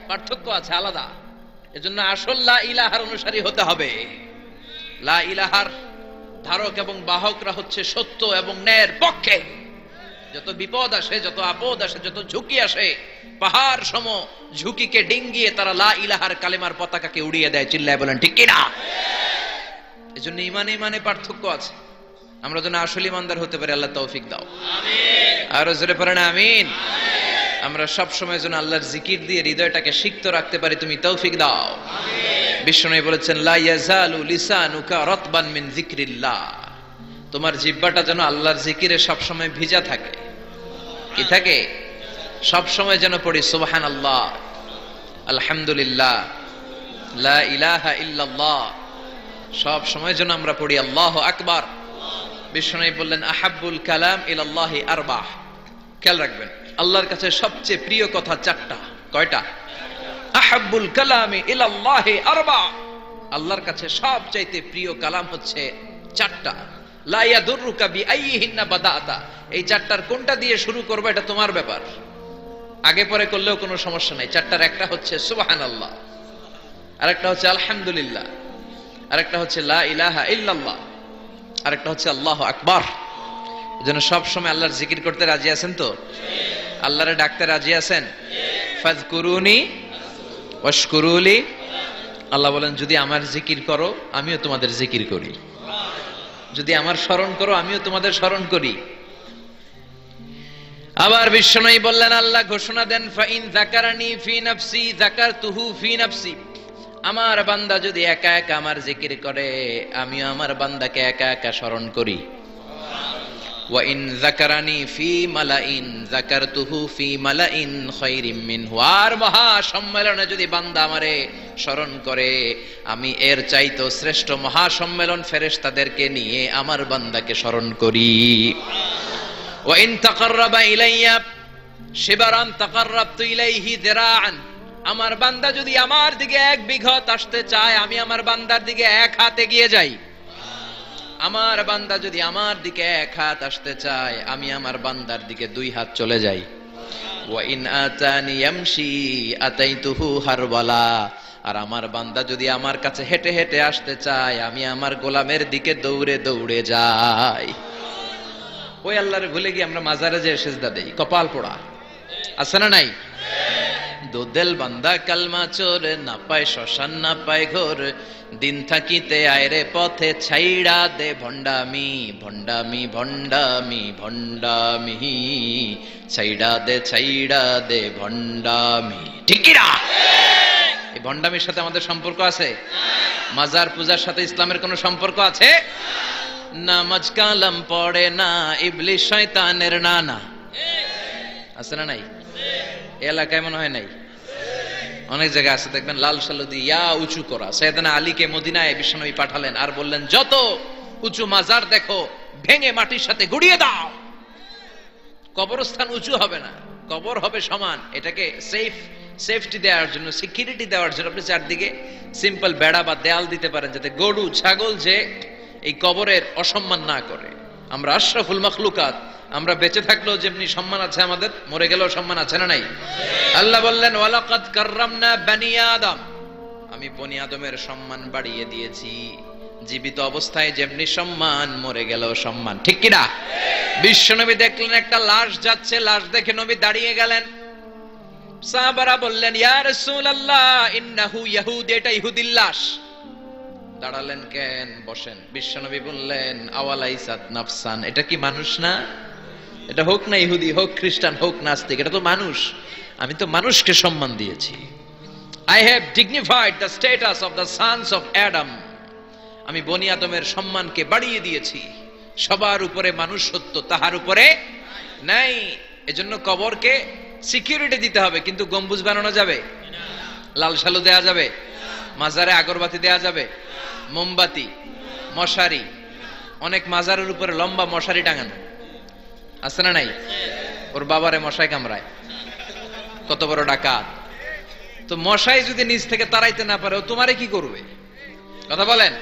পার্থক্য আছে, আলাদা। এজন্য আসল লা ইলাহার অনুসারী হতে হবে। লা ইলাহার ধারক এবং বাহকরা হচ্ছে সত্য এবং ন্যায়ের পক্ষে। যত বিপদ আসে, যত আপদ আসে, যত ঝুঁকি আসে, পাহাড় সম ঝুঁকিকে ডিঙ্গিয়ে তারা লা ইলাহার কালেমার পতাকাকে উড়িয়ে দেয়। চিল্লায় বলেন ঠিক কিনা? এই জন্য ইমানে ইমানে পার্থক্য আছে। আমরা যেন আসল ইমানদার হতে পারি, আল্লাহ তৌফিক দাও। আরো জোরে পড়েন আমিন। আমরা সব সময় যেন আল্লাহর জিকির দিয়ে হৃদয়টাকে সিক্ত রাখতে পারি, তুমি তৌফিক দাও। বিষ্ণু বলেছেন লা ইয়াজালু লিসানুকা রাতবান মিন যিকরিল্লাহ, তোমার জিহ্বাটা যেন আল্লাহর জিকিরে সব সময় ভিজা থাকে। কি থাকে? সব সময় যেন পড়ি সুবহানাল্লাহ, আলহামদুলিল্লাহ, লা ইলাহা ইল্লাল্লাহ। সব সময় যেন আমরা পড়ি আল্লাহু আকবার। বিষ্ণু বললেন আহাব্বুল কালাম ইলাল্লাহি আরবা। খেয়াল রাখবেন, আল্লাহর কাছে সবচেয়ে প্রিয় কথা চারটা। কয়টা? আহাব্বুল কালামি ইলাল্লাহি আরবা। আল্লাহর কাছে সবচাইতে প্রিয় কালাম হচ্ছে চারটা। লা ইয়াদুরুকা বিআইহিন্না বাদাতা, এই চারটার কোনটা দিয়ে শুরু করবে এটা তোমার ব্যাপার, আগে পরে করলেও কোনো সমস্যা নাই। চারটার একটা হচ্ছে সুবহানাল্লাহ, আরেকটা হচ্ছে আলহামদুলিল্লাহ, আরেকটা হচ্ছে লা ইলাহা ইল্লাল্লাহ, আরেকটা হচ্ছে আল্লাহু আকবার। যেন সব সময় আল্লাহর জিকির করতে রাজি আছেন তো? আল্লাহরে ডাকতে রাজি আছেন? ফাযকুরুনি ওয়াশকুরুলি। আল্লাহ বলেন যদি আমার জিকির করো আমিও তোমাদের জিকির করি, যদি আমার স্মরণ করো আমিও তোমাদের স্মরণ করি। আবার বিশ্বনবী বললেন আল্লাহ ঘোষণা দেন ফাইন যাকারানি ফি নাফসি যাকারতুহু ফি নাফসি, আমার বান্দা যদি একা একা আমার জিকির করে আমিও আমার বান্দাকে একা একা স্মরণ করি। ওয়া ইন যাকারানি ফি মালাইন যাকারতুহু ফি মালাইন খায়রিম মিনহু, আর মহা সম্মেলনে যদি বান্দা আমারে স্মরণ করে আমি এর চাইতো শ্রেষ্ঠ মহা সম্মেলন ফেরেশতাদেরকে নিয়ে আমার বান্দাকে স্মরণ করি। ওয়া ইন তাকাররাবা ইলাইয়া শিবারান তাকাররাবতু ইলাইহি যিরাআন, আমার বান্দা যদি আমার দিকে এক বিঘত আসতে চায় আমি আমার বান্দার দিকে এক হাতে গিয়ে যাই, আমার বান্দা যদি আমার দিকে এক হাত আসতে চায় আমি আমার বান্দার দিকে দুই হাত চলে যাই। ওয়া ইন আতানি ইয়ামশি আতাইতুহু হারওয়ালা, আর আমার বান্দা যদি আমার কাছে হেঁটে হেঁটে আসতে চায় আমি আমার গোলামের দিকে দৌড়ে দৌড়ে যাই। ওই আল্লাহরে ভুলে গিয়ে আমরা মাজারে যে সিজদা দেই, কপাল পোড়া আছে না নাই? দোদেল বান্দা কালমা চোর, না পায় শ্মশান না পায় ঘোর, দিন থাকিতে আয়রে পথে ছাইড়া দে ভণ্ডামি ভণ্ডামি ভণ্ডামি ভণ্ডামি, ছাইড়া দে ছাইড়া দে ভণ্ডামি। ঠিক না? এই ভণ্ডামির সাথে আমাদের সম্পর্ক আছে? মাজার পূজার সাথে ইসলামের কোনো সম্পর্ক আছে? নামাজ কালাম পড়ে না ইবলিস শয়তানের নানা, আছে না নাই? এলাকায় মনে হয় নাই, অনেক জায়গায় আছে। দেখবেন লাল সালুদি ইয়া উঁচু করা। সৈয়দনা আলীকে মদিনায় বিশ্বনবী পাঠালেন আর বললেন যত উঁচু মাজার দেখো ভেঙে মাটির সাথে গুড়িয়ে দাও, কবরস্থান উঁচু হবে না, কবর হবে সমান। এটাকে সেফ সেফটি দেওয়ার জন্য, সিকিউরিটি দেওয়ার জন্য আপনি চারদিকে সিম্পল বেড়া বা দেয়াল দিতে পারেন যাতে গরু ছাগল যে এই কবরের অসম্মান না করে। আমরা আশরাফুল মাখলুকাত, আমরা বেঁচে থাকলেও যেমনি সম্মান আছে আমাদের, মরে গেলেও সম্মান আছে না নাই? আল্লাহ বললেন ওয়ালাকাদ কাররামনা বানি আদম, আমি বনি আদমের সম্মান বাড়িয়ে দিয়েছি। জীবিত অবস্থায় যেমনি সম্মান, মরে গেলেও সম্মান, ঠিক কি না? বিশ্বনবী দেখলেন একটা লাশ যাচ্ছে, লাশ দেখে নবী দাঁড়িয়ে গেলেন। সাহাবারা বললেন ইয়া রাসূলুল্লাহ ইন্নাহু ইয়াহুদ, এটা ইহুদির লাশ। দাঁড়ালেন কেন, বসেন। বিশ্বনবী বললেন আওয়ালাইসাত নাফসান, এটা কি মানুষ না? এটা হোক না ইহুদি, হোক খ্রিস্টান, হোক নাস্তিক, এটা তো মানুষ। আমি তো মানুষকে সম্মান দিয়েছি। I have dignified the status of the sons of Adam. আমি বনি আদমের সম্মানকে বাড়িয়ে দিয়েছি। সবার উপরে মানুষত্ব, তাহার উপরে নাই। এজন্য কবরকে সিকিউরিটি দিতে হবে, কিন্তু গম্বুজ বানানো যাবে না, লাল শালু দেয়া যাবে, মাজারে আগরবাতি দেয়া যাবে, মোমবাতি, মশারি। অনেক মাজারের উপরে লম্বা মশারি টাঙানো আছে না নাই? ওর বাবারে মশাই কামড়ায়, কত বড় ডাকাত। তো মশাই যদি নিজ থেকে তাড়াইতে না পারে, ও তোমারে কি করবে? কথা বলেন,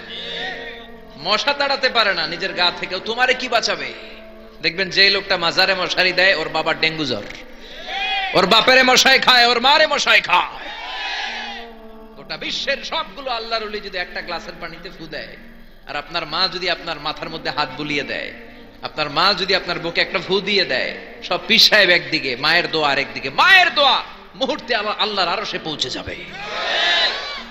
মশা তাড়াতে পারে না নিজের গা থেকে, তোমারে কি বাঁচাবে? দেখবেন যে লোকটা মাজারে মশারি দেয়, ওর বাবা ডেঙ্গু জ্বর, ওর বাপেরে মশাই খায়, ওর মারে মশাই খায়। গোটা বিশ্বের সবগুলো আল্লাহর ওলি যদি একটা গ্লাসের পানিতে ফু দেয়, আর আপনার মা যদি আপনার মাথার মধ্যে হাত বুলিয়ে দেয়, আপনার মা যদি আপনার বুকে একটা ফু দিয়ে দেয়, সব পীর সাহেব একদিকে, মায়ের দোয়া আরেকদিকে। মায়ের দোয়া মুহূর্তে আল্লাহর আরশে পৌঁছে যাবে।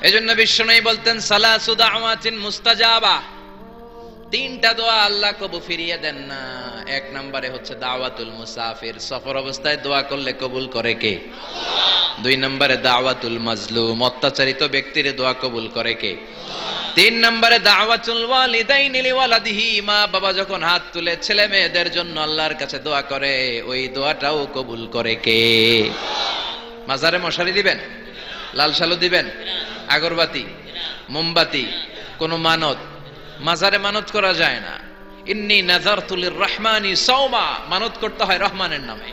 এজন্য বিশ্বনবী বলতেন সালাসু দাওয়াতিন মুস্তাজাবা, তিনটা দোয়া আল্লাহ কবুল ফিরিয়ে দেন না। এক নম্বরে হচ্ছে দাওয়াতুল মুসাফির, সফর অবস্থায় দোয়া করলে কবুল করে কে? আল্লাহ। দুই নম্বরে দাওয়াতুল মাজলুম, অত্যাচারিত ব্যক্তির দোয়া কবুল করে কে? আল্লাহ। তিন নম্বরে দাওয়াতুল ওয়ালিদাইন লিওয়ালাদিহি, মা বাবা যখন হাত তুলে ছেলে মেয়েদের জন্য আল্লাহর কাছে দোয়া করে, ওই দোয়াটাও কবুল করে কে? আল্লাহ। মাজারে মশারি দিবেন, লাল শালু দিবেন, আগরবাতি, মোমবাতি, কোন মানত, মাজারে মানত করা যায় না। ইন্নী নাযারতু লিররহমানি সাওমা, মানত করতে হয় রহমানের নামে।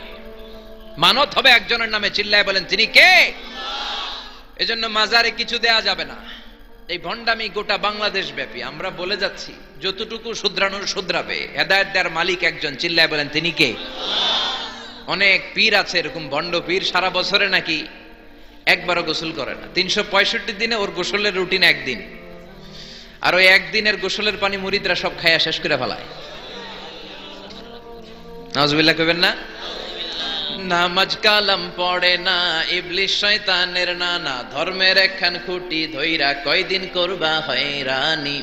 মানত হবে একজনের নামে, চিল্লায় বলেন তিনি কে? আল্লাহ। এজন্য মাজারে কিছু দেয়া যাবে না। এই ভণ্ডামি গোটা বাংলাদেশ ব্যাপী, আমরা বলে যাচ্ছি যতটুকু শুধরানোর শুধরাবে, হেদায়েত দেওয়ার মালিক একজন, চিল্লায় বলেন তিনি কে? আল্লাহ। অনেক পীর আছে এরকম ভণ্ড পীর, সারা বছরে নাকি একবারও গোসল করে না। তিনশো পঁয়ষট্টি দিনে ওর গোসলের রুটিন একদিন, আর ওই একদিনের গোসলের পানি মুরিদরা সব খাইয়া শেষ করে ফেলায়। নাউজুবিল্লাহ কইবেন না? নামাজ কালাম পড়ে না, ইবলিস শয়তানের নানা, ধর্মের একখান খুঁটি ধইরা কয়দিন করবা হয়রানি।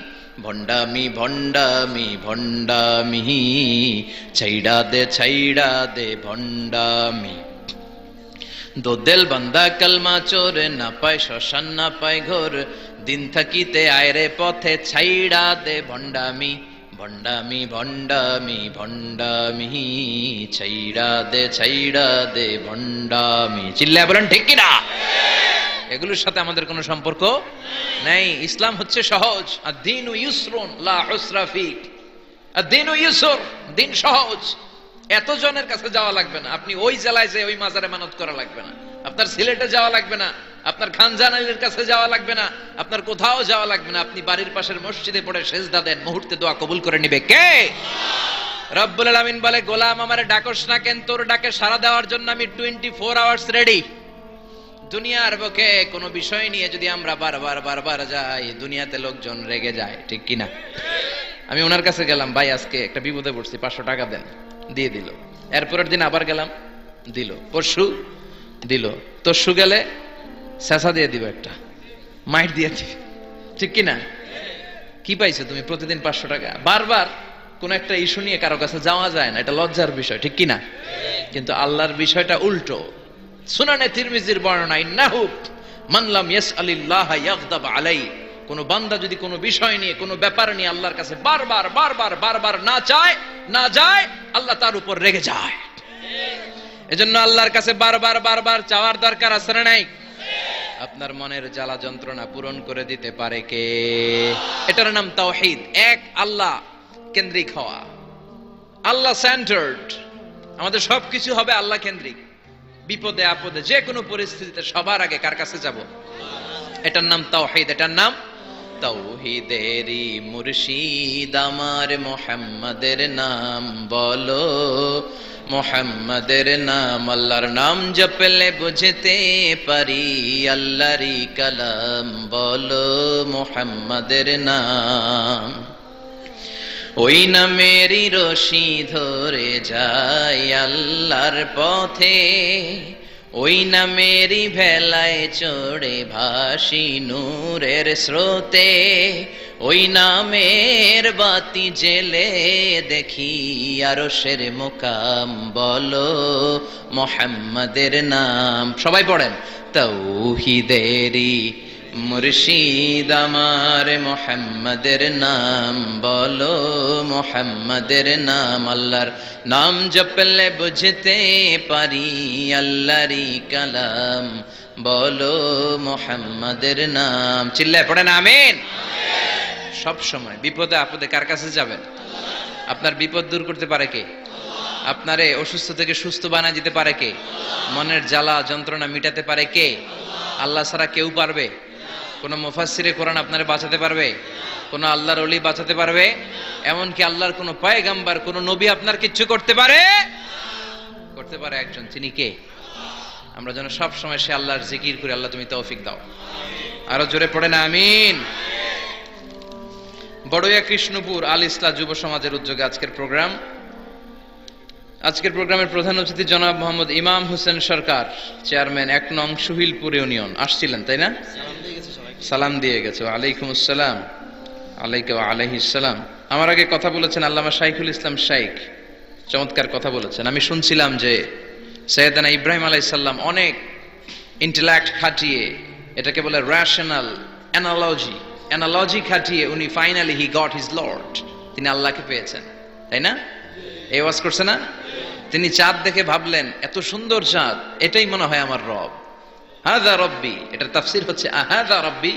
ভণ্ডামি ভণ্ডামি ভণ্ডামি, ছাইড়া দে ছাইড়া দে ভণ্ডামি। দোদেল বান্দা কালমা চোর, না পায় শ্মশান না পায় ঘোর, দিন থাকিতে আয়রে পথে ছাইড়া দে ভণ্ডামি। ভণ্ডামি ভণ্ডামি ভণ্ডামি, ছাইড়া দে ছাইড়া দে ভণ্ডামি, চিল্লায় বলেন ঠিক কিনা? এগুলোর সাথে আমাদের কোনো সম্পর্ক নেই। ইসলাম হচ্ছে সহজ, আর দিনু ইউসরুন লা উসরা ফি, আর দিনু ইউসর, দিন সহজ। এত জনের কাছে যাওয়া লাগবে না, আপনি ওই জেলায় যে ওই মাজারে মানত করা লাগবে না, আপনার সিলেটে যাওয়া লাগবে না, আপনার খানজানালির কাছে যাওয়া লাগবে না, আপনার কোথাও যাওয়া লাগবে না। আপনি বাড়ির পাশের মসজিদে পড়ে সেজদা দেন, মুহূর্তে দোয়া কবুল করে নেবে কে? রব্বুল আলামিন বলে গোলাম আমারে ডাকোস না কেন, তোর ডাকে সাড়া দেওয়ার জন্য আমি টোয়েন্টি ফোর আওয়ার্স রেডি। দুনিয়ার বুকে কোনো বিষয় নিয়ে যদি আমরা বারবার বারবার যাই, দুনিয়াতে লোকজন রেগে যায়, ঠিক কি না? আমি ওনার কাছে গেলাম, ভাই আজকে একটা বিপদে পড়ছি, পাঁচশো টাকা দেন, দিয়ে দিল। এরপরের দিন আবার গেলাম, দিল। পরশু দিল, তরশু গেলে শেষা দিয়ে দিব, একটা মাইট দিয়ে দিবে, ঠিক কিনা? কি পাইছো তুমি প্রতিদিন পাঁচশো টাকা? বারবার কোন একটা ইস্যু নিয়ে কারো কাছে যাওয়া যায় না, এটা লজ্জার বিষয়, ঠিক কিনা? কিন্তু আল্লাহর বিষয়টা উল্টো। সুনানে তিরমিজির বর্ণনা, ইন্নাহু মান লাম ইয়াসআলিল্লাহ ইয়াগদাব আলাইহি, কোন বান্দা যদি কোনো বিষয় নিয়ে, কোনো ব্যাপার নিয়ে আল্লাহর কাছে বারবার বারবার বারবার না চায় না যায়, আল্লাহ তার উপর রেগে যায়। এজন্য আল্লাহর কাছে বারবার বারবার চাওয়ার দরকার আছে না নাই? আপনার মনের জ্বালা যন্ত্রণা পূরণ করে দিতে পারে কে? এটার নাম তাওহীদ, এক আল্লাহ কেন্দ্রিক হওয়া, আল্লাহ সেন্টার্ড। আমাদের সবকিছু হবে আল্লাহ কেন্দ্রিক। বিপদে আপদে, যে কোনো পরিস্থিতিতে সবার আগে কার কাছে যাব, এটার নাম তাওহীদ, এটার নাম तौहीदेरी मुर्शिद आमार मोहम्मदेर नाम बोलो मोहम्मदेर नाम। अल्लाहर नाम जपले बुझते परी अल्लाहरी कलाम बोलो मोहम्मदेर नाम। ओई ना मेरी रोशी धरे जाए अल्लाहर पथे ओई ना मेरी भेलाए चोड़े भाषी नूरेर स्रोते ओई ना मेर बाती जेले देखी आरशेर मुकाम बोलो मोहम्मदेर नाम। सबाई पढ़ें तौहीदेरी मुर्शिद आमार मोहम्मदेर नाम बोलो मोहम्मदेर नाम। अल्लाहर नाम जपले बुझते पारी अल्लाहरी कलाम बोलो मोहम्मदेर नाम। चिल्लाए पड़ेन आमीन। सब समय विपदे आपदे कार काछे जाबेन? आपनार विपद दूर करते पारे के? आपनारे असुस्थ थेके सुस्थ बानाय दिते पारे के? मनेर জ্বালা যন্ত্রণা মিটাতে পারে কে? আল্লাহ ছাড়া কেউ পারবে? কোনো মুফাসসিরে কোরআন আপনারে বাঁচাতে পারবে? কোনো আল্লাহর ওলি বাঁচাতে পারবে? এমন কি আল্লাহর কোনো পয়গম্বর কোনো নবী আপনার কিছু করতে পারে? করতে পারে একজন, তিনি কে? আমরা যেন সব সময় সে আল্লাহর জিকির করি। আল্লাহ তুমি তৌফিক দাও। আরো জোরে পড়ে না আমিন। বড়ইয়া কৃষ্ণপুর আল ইসলাহ যুব সমাজের উদ্যোগে আজকের প্রোগ্রাম। আজকের প্রোগ্রামের প্রধান অতিথি জনাব মোহাম্মদ ইমাম হোসেন সরকার, চেয়ারম্যান এক নং সুহিলপুর ইউনিয়ন। আসছিলেন তাই না? সালাম দিয়ে গেছে। ওয়ালাইকুম আসসালাম। আলাইকা ওয়া আলাইহিস সালাম। আমার আগে কথা বলেছেন আল্লামা শাইখুল ইসলাম শাইখ, চমৎকার কথা বলেছেন। আমি শুনছিলাম যে সৈয়দনা ইব্রাহিম আলাইহিস সালাম অনেক ইন্টেলেক্ট খাটিয়ে, এটাকে বলে রেশনাল অ্যানালজি, অ্যানালজি খাটিয়ে উনি finally he got his lord, তিনি আল্লাহকে পেয়েছেন তাই না? এই ওয়াজ করছে না? তিনি চাঁদ দেখে ভাবলেন এত সুন্দর চাঁদ, এটাই মনে হয় আমার রব। হাযা রব্বি, এটার তাফসীর হচ্ছে হাযা রব্বি,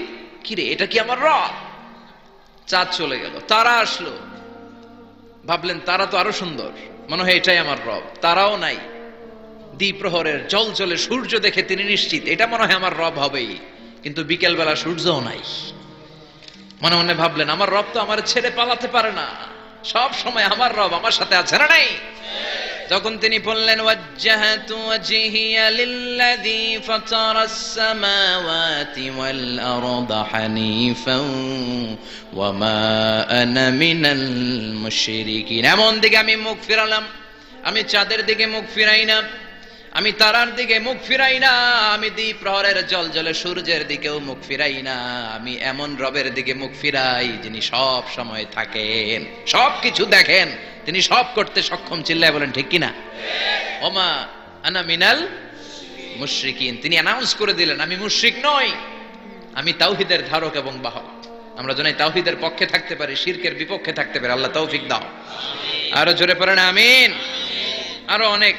কি রে এটা কি আমার রব? চাঁদ চলে গেল, তারা আসলো, ভাবলেন তারা তো আরো সুন্দর, মনে হয় এটাই আমার রব। তারাও নাই, দ্বিপ্রহরের জলজলে সূর্য দেখে তিনি নিশ্চিত এটা মনে হয় আমার রব হবেই, কিন্তু বিকেল বেলা সূর্যও নাই। মনে মনে ভাবলেন আমার রব তো আমার ছেড়ে পালাতে পারে না, সব সময় আমার রব আমার সাথে আছে না নাই। তখন তিনি বললেন ওয়াজ্জাহতু ওয়াজহিয়া লিল্লাযী ফাতারাস সামাওয়াতি ওয়াল আরদা হানিফাও ওয়া মা আনা মিনাল মুশরিকিন। এমন দিকে আমি মুখ ফিরালাম, আমি চাঁদের দিকে মুখ ফিরাই না, আমি তারার দিকে মুখ ফিরাই না, আমি দ্বীপ প্রহরের জলজলে সূর্যের দিকেও মুখ ফিরাই না, আমি এমন রবের দিকে মুখ ফিরাই যিনি সব সময় থাকেন, সব কিছু দেখেন, তিনি সব করতে সক্ষম। চিল্লায় বলেন ঠিক কিনা? ওমা আনা মিনাল মুশরিকিন। তিনি অ্যানাউন্স করে দিলেন আমি মুশরিক নই, আমি তাওহীদের ধারক এবং বাহক। আমরা যেন তাওহীদের পক্ষে থাকতে পারি, শিরকের বিপক্ষে থাকতে পারি। আল্লাহ তৌফিক দাও। আরো জোরে পড়েন আমিন। আরো অনেক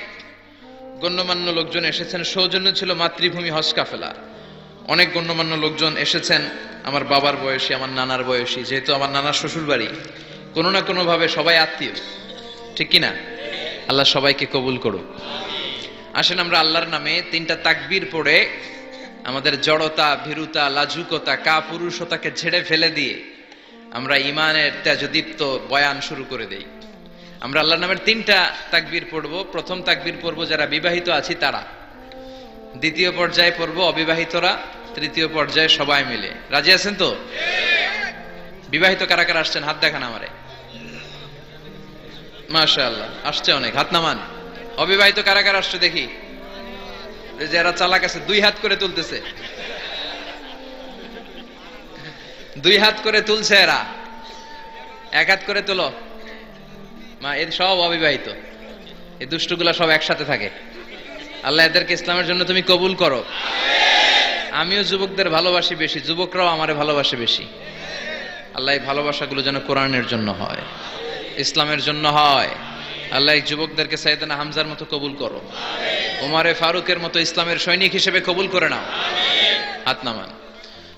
গণ্যমান্য লোকজন এসেছেন, সৌজন্য ছিল মাতৃভূমি হজ কাফেলা। অনেক গণ্যমান্য লোকজন এসেছেন, আমার বাবার বয়সী, আমার নানার বয়সী, যেহেতু আমার নানার শ্বশুর বাড়ি, কোনো না কোনোভাবে সবাই আত্মীয়, ঠিক কিনা? আল্লাহ সবাইকে কবুল করুক। আসেন আমরা আল্লাহর নামে তিনটা তাকবীর পড়ে আমাদের জড়তা, ভীরুতা, লাজুকতা, কাপুরুষতাকে ঝেড়ে ফেলে দিয়ে আমরা ইমানের তেজদীপ্ত বয়ান শুরু করে দেই। আমরা আল্লাহর নামের তিনটা তাকবীর পড়ব। প্রথম তাকবীর পড়ব যারা বিবাহিত আছি তারা, দ্বিতীয় পর্যায়ে পড়ব অবিবাহিতরা, তৃতীয় পর্যায়ে সবাই মিলে। রাজি আছেন তো? বিবাহিত কারা কারা আসছেন হাত দেখান আমারে। মাশাআল্লাহ, আসছে অনেক, হাত নামান। অবিবাহিত কারা কারা আসছে দেখি? যারা চালাক আছে দুই হাত করে তুলতেছে, দুই হাত করে তুলছে এরা, এক হাত করে তোলো মা। এদের সব অবিবাহিত, এই দুষ্টগুলা সব একসাথে থাকে। আল্লাহ এদেরকে ইসলামের জন্য তুমি কবুল করো। আমিও যুবকদের ভালোবাসি বেশি, যুবকরাও আমারে ভালোবাসে বেশি। আল্লাহ এই ভালোবাসাগুলো যেন কোরআনের জন্য হয়, ইসলামের জন্য হয়। আল্লাহ এই যুবকদেরকে সাইয়েদনা হামজার মতো কবুল করো, ওমারে ফারুকের মতো ইসলামের সৈনিক হিসেবে কবুল করে নাও। হাত নামান।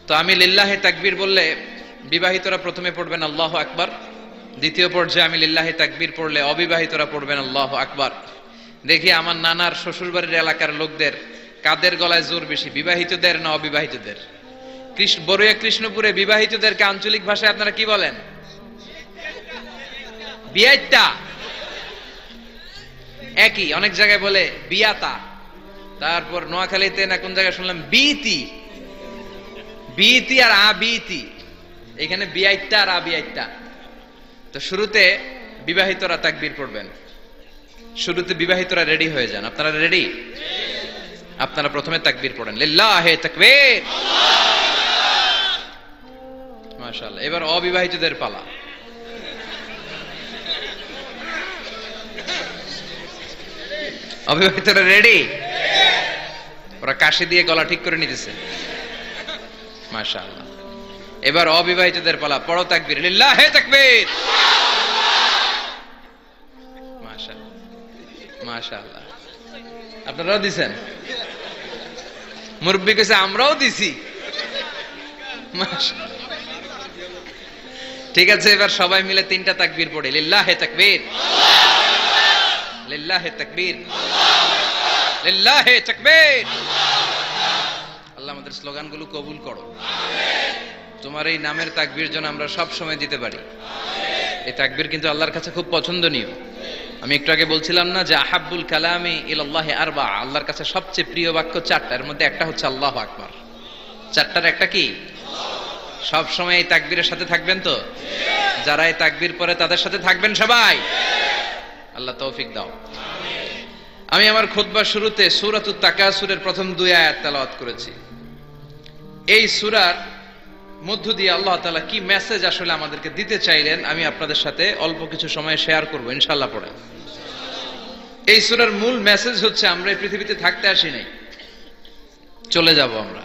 তো আমি লিল্লাহে তাকবীর বললে বিবাহিতরা প্রথমে পড়বেন আল্লাহু আকবার, দ্বিতীয় পর্যায়ে আমি লিল্লাহি তাকবীর পড়লে অবিবাহিতরা পড়বেন আল্লাহু আকবার। দেখি আমার নানার শ্বশুরবাড়ির এলাকার লোকদের কাদের গলায় জোর বেশি, বিবাহিতদের না অবিবাহিতদের? বরুয়া কৃষ্ণপুরে বিবাহিতদেরকে আঞ্চলিক ভাষায় আপনারা কি বলেন? বিয়াইতা। একই অনেক জায়গায় বলে বিয়াতা, তারপর নোয়াখালীতে না কোন জায়গায় শুনলাম বিতি, বিতি আর আবিতি, এখানে বিয়াইতা আর আবিয়াইতা। তো শুরুতে বিবাহিতরা তাকবীর পড়বেন, শুরুতে বিবাহিতরা রেডি হয়ে যান। আপনারা রেডি? আপনারা প্রথমে তাকবীর পড়েন, লিল্লাহি তাকবীর, আল্লাহু আকবার, মাশাআল্লাহ। এবার অবিবাহিতদের পালা। অবিবাহিতরা রেডি? ওরা কাশি দিয়ে গলা ঠিক করে নিতেছে, মাশাআল্লাহ। এবার অবিবাহিতদের পালা, পড়ো তাকবীর, লিল্লাহি তাকবীর, আল্লাহু আকবার, মাশাআল্লাহ, মাশাআল্লাহ। আপনারাও দিছেন? মুরব্বী কইছে আমরাও দিছি, ঠিক আছে। এবার সবাই মিলে তিনটা তাকবীর পড়ে, লিল্লাহি তাকবীর, লিল্লাহি তাকবীর, লিল্লাহি তাকবীর। আল্লাহ আমাদের স্লোগানগুলো কবুল করো, তোমার এই নামের তাকবীর যেন আমরা সব সময় দিতে পারি। এই তাকবীর কিন্তু আল্লাহর কাছে খুব পছন্দনীয়। আমি একটু আগে বলছিলাম না যে আহাব্বুল কালামি ইলাল্লাহি আরবা, আল্লাহর কাছে সবচেয়ে প্রিয় বাক্য চারটা, এর মধ্যে একটা হচ্ছে আল্লাহু আকবার। চারটার একটা কি? সব সময় এই তাকবীরের সাথে থাকবেন তো? যারা এই তাকবীর পড়ে তাদের সাথে থাকবেন সবাই। আল্লাহ তৌফিক দাও। আমি আমার খুতবার শুরুতে সূরাতুত তাকাসুরের প্রথম দুই আয়াত তেলাওয়াত করেছি। এই সূরার মধ্য দিয়ে আল্লাহ তাআলা কি মেসেজ আসলে আমাদেরকে দিতে চাইলেন আমি আপনাদের সাথে অল্প কিছু সময় শেয়ার করব ইনশাআল্লাহ পরে। এই সূরার মূল মেসেজ হচ্ছে আমরা এই পৃথিবীতে থাকতে আসি নাই, চলে যাব আমরা।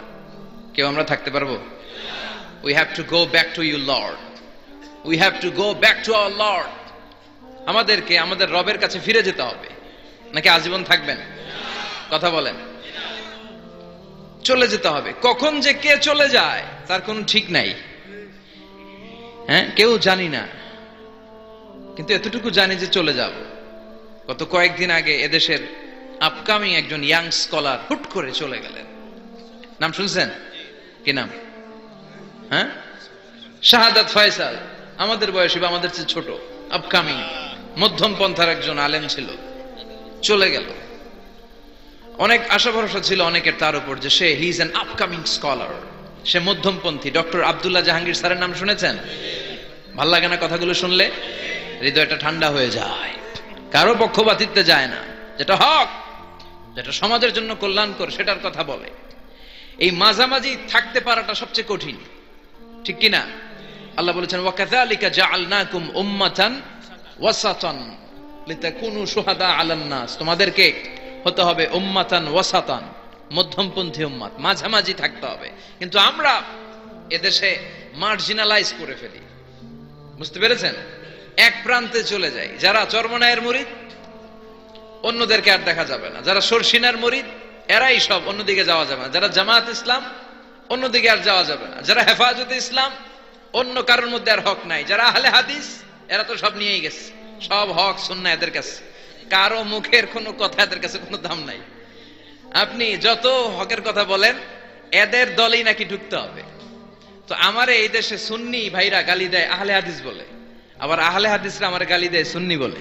কেউ আমরা থাকতে পারবো? We have to go back to you lord, we have to go back to our lord. আমাদেরকে আমাদের রবের কাছে ফিরে যেতে হবে, নাকি আজীবন থাকবেন? কথা বলেন, চলে যেতে হবে। কখন যে কে চলে যায় তার কোনো ঠিক নাই, হ্যাঁ, কেউ জানি না। কিন্তু এতটুকু জানি যে চলে যাব। গত কয়েকদিন আগে এদেশের আপকামিং একজন ইয়াং স্কলার হুট করে চলে গেলেন। নাম শুনছেন? কি নাম? হ্যাঁ, শাহাদাত ফয়সাল। আমাদের বয়সী বা আমাদের চেয়ে ছোট, আপকামিং মধ্যম পন্থার একজন আলেম ছিল, চলে গেল। অনেক আশা ভরসা ছিল অনেকের তার উপর যে সে he is an upcoming scholar, সে মধ্যমপন্থী। ডক্টর আব্দুল্লাহ জাহাঙ্গীর স্যারের নাম শুনেছেন? ভাল লাগে না কথাগুলো শুনলে? হৃদয়টা ঠান্ডা হয়ে যায়। কারো পক্ষপাতিত্বে যায় না, যেটা হক, যেটা সমাজের জন্য কল্যাণকর সেটার কথা বলে। এই মাঝামাঝি থাকতে পারাটা সবচেয়ে কঠিন, ঠিক কিনা? আল্লাহ বলেছেন ওয়াকাযালিকা জাআলনাকুম উম্মাতান ওয়াসাতান লিতাকুনু শুহাদা আলান নাস। তোমাদেরকে হতে হবে উম্মাতান ওয়াসাতান, মধ্যমপন্থী উম্মাত, মাঝামাঝি থাকতে হবে। কিন্তু আমরা এদেশে মার্জিনালাইজ করে ফেলি, বুঝতে পেরেছেন? এক প্রান্তে চলে যাই। যারা চরমনায়ের মুরিদ অন্যদেরকে আর দেখা যাবে না, যারা সরসিনার মুরিদ এরাই সব, অন্যদিকে যাওয়া যাবে না। যারা জামাত ইসলাম অন্যদিকে আর যাওয়া যাবে না, যারা হেফাজতে ইসলাম অন্য কারোর মধ্যে আর হক নাই, যারা আহলে হাদিস এরা তো সব নিয়েই গেছে, সব হক সুন্নাহ এদের কাছে, কারো মুখের কোনো কথা এদের কাছে কোনো দাম নাই। আপনি যত হকের কথা বলেন এদের দলেই নাকি ঢুকতে হবে। তো আমার এই দেশে সুন্নি ভাইরা গালি দেয় আহলে হাদিস বলে, আবার আহলে হাদিসরা আমার গালি দেয় সুন্নি বলে,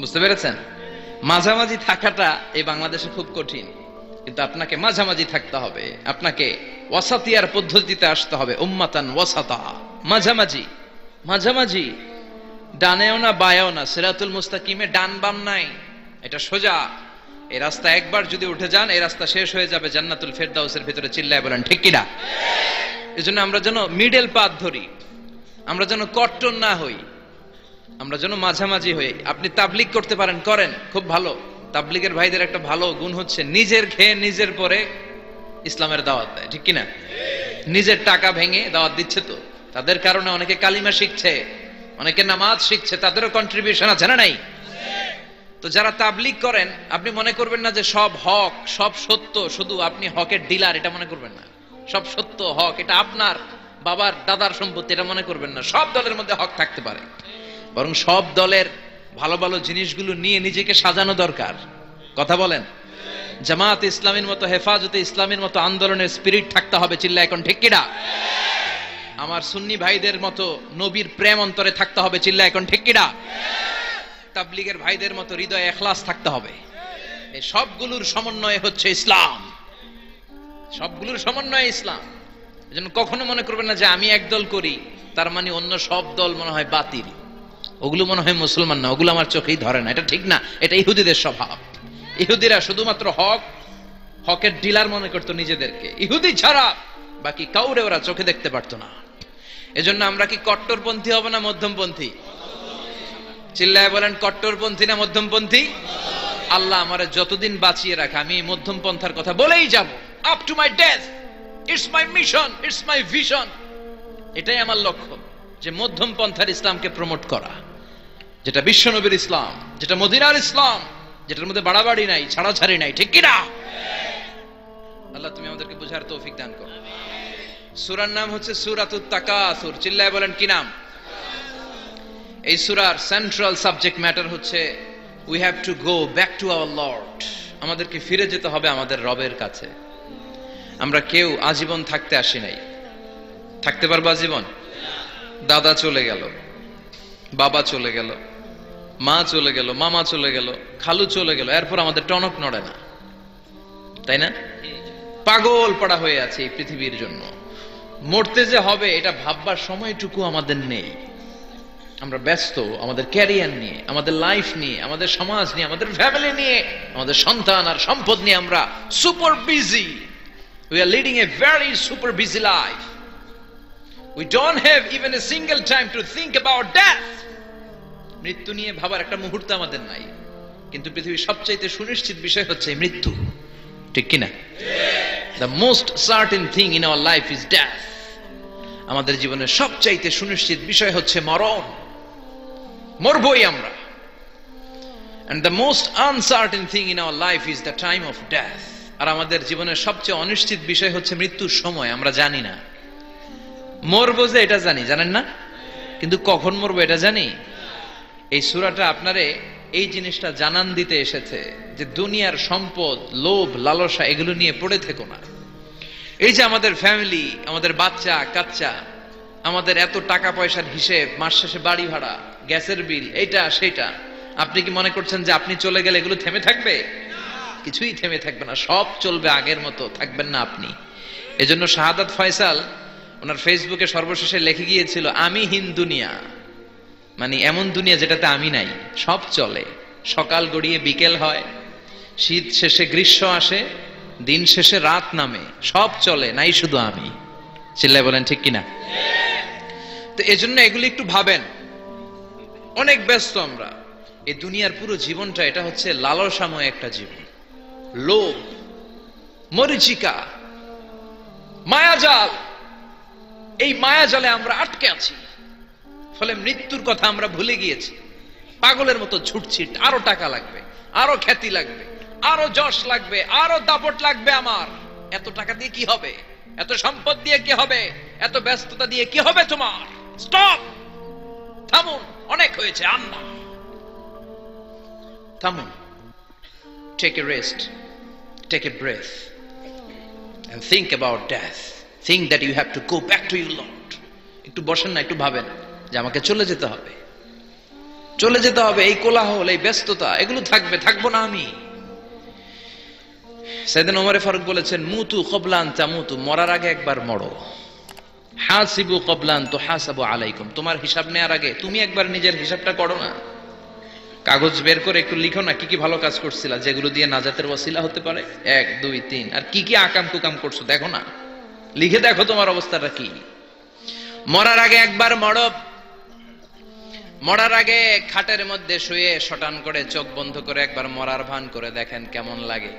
বুঝতে পেরেছেন? মাঝামাঝি থাকাটা এই বাংলাদেশে খুব কঠিন। কিন্তু আপনাকে মাঝামাঝি থাকতে হবে, আপনাকে ওয়াসাতিয়ার পদ্ধতিতে আসতে হবে। উম্মাতান ওয়াসাতা, মাঝামাঝি, মাঝামাঝি, ডানেও না বায়েও না। সিরাতুল মুস্তাকিমে ডান বাম নাই, এটা সোজা। এই রাস্তা একবার যদি উঠে যান এই রাস্তা শেষ হয়ে যাবে জান্নাতুল ফেরদাউসের ভিতরে। চিল্লায় বলেন ঠিক কিনা? এই জন্য আমরা যেন মিডল পাথ ধরি, আমরা যেন কট্টর না হই, আমরা যেন মাঝামাঝি হই। আপনি তাবলিগ করতে পারেন, করেন, খুব ভালো। তাবলিগের ভাইদের একটা ভালো গুণ হচ্ছে নিজের খেয়ে নিজের পরে ইসলামের দাওয়াত দেয়, ঠিক কিনা? নিজের টাকা ভেঙে দাওয়াত দিচ্ছে, তো তাদের কারণে অনেকে কালিমা শিখছে, অনেকে নামাজ শিখছে, তাদেরও কন্ট্রিবিউশন আছে না নাই? তো যারা তাবলিগ করেন আপনি মনে করবেন না যে সব হক সব সত্য, শুধু আপনি হকের ডিলার এটা মনে করবেন না। সব সত্য হক এটা আপনার বাবার দাদার সম্পত্তি এটা মনে করবেন না। সব দলের মধ্যে হক থাকতে পারে, বরং সব দলের ভালো ভালো জিনিসগুলো নিয়ে নিজেকে সাজানো দরকার। কথা বলেন, জামাত ইসলামের মতো হেফাজতে ইসলামের মতো আন্দোলনের স্পিরিট থাকতে হবে। চিল্লা এখন ঠিক কিনা? আমার সুন্নি ভাইদের মতো নবীর প্রেম অন্তরে থাকতে হবে। চিল্লা এখন ঠিক কিনা? তাবলিগের ভাইদের মতো হৃদয়ে ইখলাস থাকতে হবে। এই সবগুলোর সমন্বয়ে হচ্ছে ইসলাম, সবগুলোর সমন্বয়ে ইসলাম। এজন্য কখনো মনে করবেন না যে আমি এক দল করি তার মানে অন্য সব দল মনে হয় বাতিল, ওগুলো মনে হয় মুসলমান না, ওগুলো আমার চোখেই ধরে না। এটা ঠিক না, এটা ইহুদিদের স্বভাব। ইহুদিরা শুধুমাত্র হক হকের ডিলার মনে করতো নিজেদেরকে, ইহুদি ছাড়া বাকি কাউরে ওরা চোখে দেখতে পারতো না। এজন্য আমরা কি কট্টরপন্থী হব না মধ্যমপন্থী? চিল্লায় বলেন কট্টরপন্থী না মধ্যমপন্থী? আল্লাহ আমার যতদিন বাঁচিয়ে রাখা আমি মধ্যমপন্থার কথা বলেই যাব। Up to my death it's my mission, it's my vision. এটাই আমার লক্ষ্য, যে মধ্যম পন্থার ইসলামকে প্রমোট করা, যেটা বিশ্বনবীর ইসলাম, যেটা মদিনার ইসলাম, যেটার মধ্যে বাড়াবাড়ি নাই, ছাড়াছাড়ি নাই। ঠিক কিনা? আল্লাহ তুমি আমাদেরকে বুঝার তৌফিক দান করো। সূরার নাম হচ্ছে সূরাতুত তাকাসুর। চিল্লায় বলেন কি নাম? এই সূরার সেন্ট্রাল সাবজেক্ট ম্যাটার হচ্ছে we have to go back to our lord. আমাদেরকে ফিরে যেতে হবে আমাদের রবের কাছে। আমরা কেউ আজীবন থাকতে আসি নাই। থাকতে পারবো আজীবন? দাদা চলে গেল, বাবা চলে গেল, মা চলে গেল, মামা চলে গেল, খালু চলে গেল, এরপর আমাদের টনক নড়ে না, তাই না? পাগল পড়া হয়ে আছে এই পৃথিবীর জন্য। মরতে যে হবে এটা ভাববার সময়টুকু আমাদের নেই। আমরা ব্যস্ত আমাদের ক্যারিয়ার নিয়ে, আমাদের লাইফ নিয়ে, আমাদের সমাজ নিয়ে, আমাদের ফ্যামিলি নিয়ে, আমাদের সন্তান আর সম্পদ নিয়ে। আমরা super busy. We are leading a very super busy life. We don't have even a single time to think about death. মৃত্যু নিয়ে ভাবার একটা মুহূর্ত আমাদের নাই। কিন্তু পৃথিবীর সবচেয়ে সুনিশ্চিত বিষয় হচ্ছে মৃত্যু, ঠিক কি না? The most certain thing in our life is death. আমাদের জীবনের সবচেয়ে সুনিশ্চিত বিষয় হচ্ছে মরণ, মরবই আমরা। And the most uncertain thing in our life is the time of death. আর আমাদের জীবনের সবচেয়ে অনিশ্চিত বিষয় হচ্ছে মৃত্যুর সময়। আমরা জানি না, মরবো যে এটা জানি, জানেন না, কিন্তু কখন মরবো এটা জানি। এই সূরাটা আপনারে এই জিনিসটা জানান দিতে এসেছে যে দুনিয়ার সম্পদ, লোভ, লালসা এগুলো নিয়ে পড়ে থেকো না। এই যে আমাদের ফ্যামিলি, আমাদের বাচ্চা কাচ্চা, আমাদের এত টাকা পয়সার হিসেব, মাস শেষে বাড়ি ভাড়া, গ্যাসের বিল, এইটা সেটা, আপনি কি মনে করছেন যে আপনি চলে গেলে এগুলো থেমে থাকবে? কিছুই থেমে থাকবে না, সব চলবে আগের মতো, থাকবেন না আপনি। এজন্য শাহাদাত ফয়সাল ওনার ফেসবুকে সর্বশেষে লিখে গিয়েছিল আমি হীন দুনিয়া, মানে এমন দুনিয়া যেটাতে আমি নাই, সব চলে, সকাল গড়িয়ে বিকেল হয়, শীত শেষে গ্রীষ্ম আসে, দিন শেষে রাত নামে, সব চলে, নাই শুধু আমি। চিল্লায় বলেন ঠিক কিনা? তো এজন্য এগুলি একটু ভাবেন। অনেক ব্যস্ত আমরা, এই দুনিয়ার পুরো জীবনটা এটা হচ্ছে লালসাময় একটা জীবন, লোভ, মরিচিকা, মায়াজাল। এই মায়াজালে আমরা আটকে আছি, ফলে মৃত্যুর কথা আমরা ভুলে গিয়েছি। পাগলের মতো ছুটছি, আরো টাকা লাগবে, আরো খ্যাতি লাগবে, আরো যশ লাগবে, আরো দাপট লাগবে আমার। এত টাকা দিয়ে কি হবে? এত সম্পদ দিয়ে কি হবে? এত ব্যস্ততা দিয়ে কি হবে তোমার? স্টপ, থামুন, অনেক হয়েছে, আর না, থামুন। Take a rest, take a breath, and think about death. Think that you have to go back to your Lord. একটু বসেন না, একটু ভাবেন যে আমাকে চলে যেতে হবে, চলে যেতে হবে। এই কোলাহল, এই ব্যস্ততা, এগুলো থাকবে, থাকবো না আমি। সাইয়েদনা ওমর ফারুক বলেছেন মুতু ক্বাবলা আন তামুতু, মরার আগে একবার মরো। হাসিবু ক্বাবলা আন তুহাসাবু আলাইকুম, তোমার হিসাব নেওয়ার আগে তুমি একবার নিজের হিসাবটা করো না। কাগজ বের করে একটু লিখো না কি কি ভালো কাজ করছিল যেগুলো দিয়ে নাজাতের ওয়াসিলা হতে পারে, এক দুই তিন, আর কি কি আকাম কুকাম করছো দেখো না, লিখে দেখো তোমার অবস্থাটা কি। মরার আগে একবার মরো। মরার আগে খাটের মধ্যে শুয়ে শটান করে চোখ বন্ধ করে একবার মরার ভান করে দেখেন কেমন লাগে।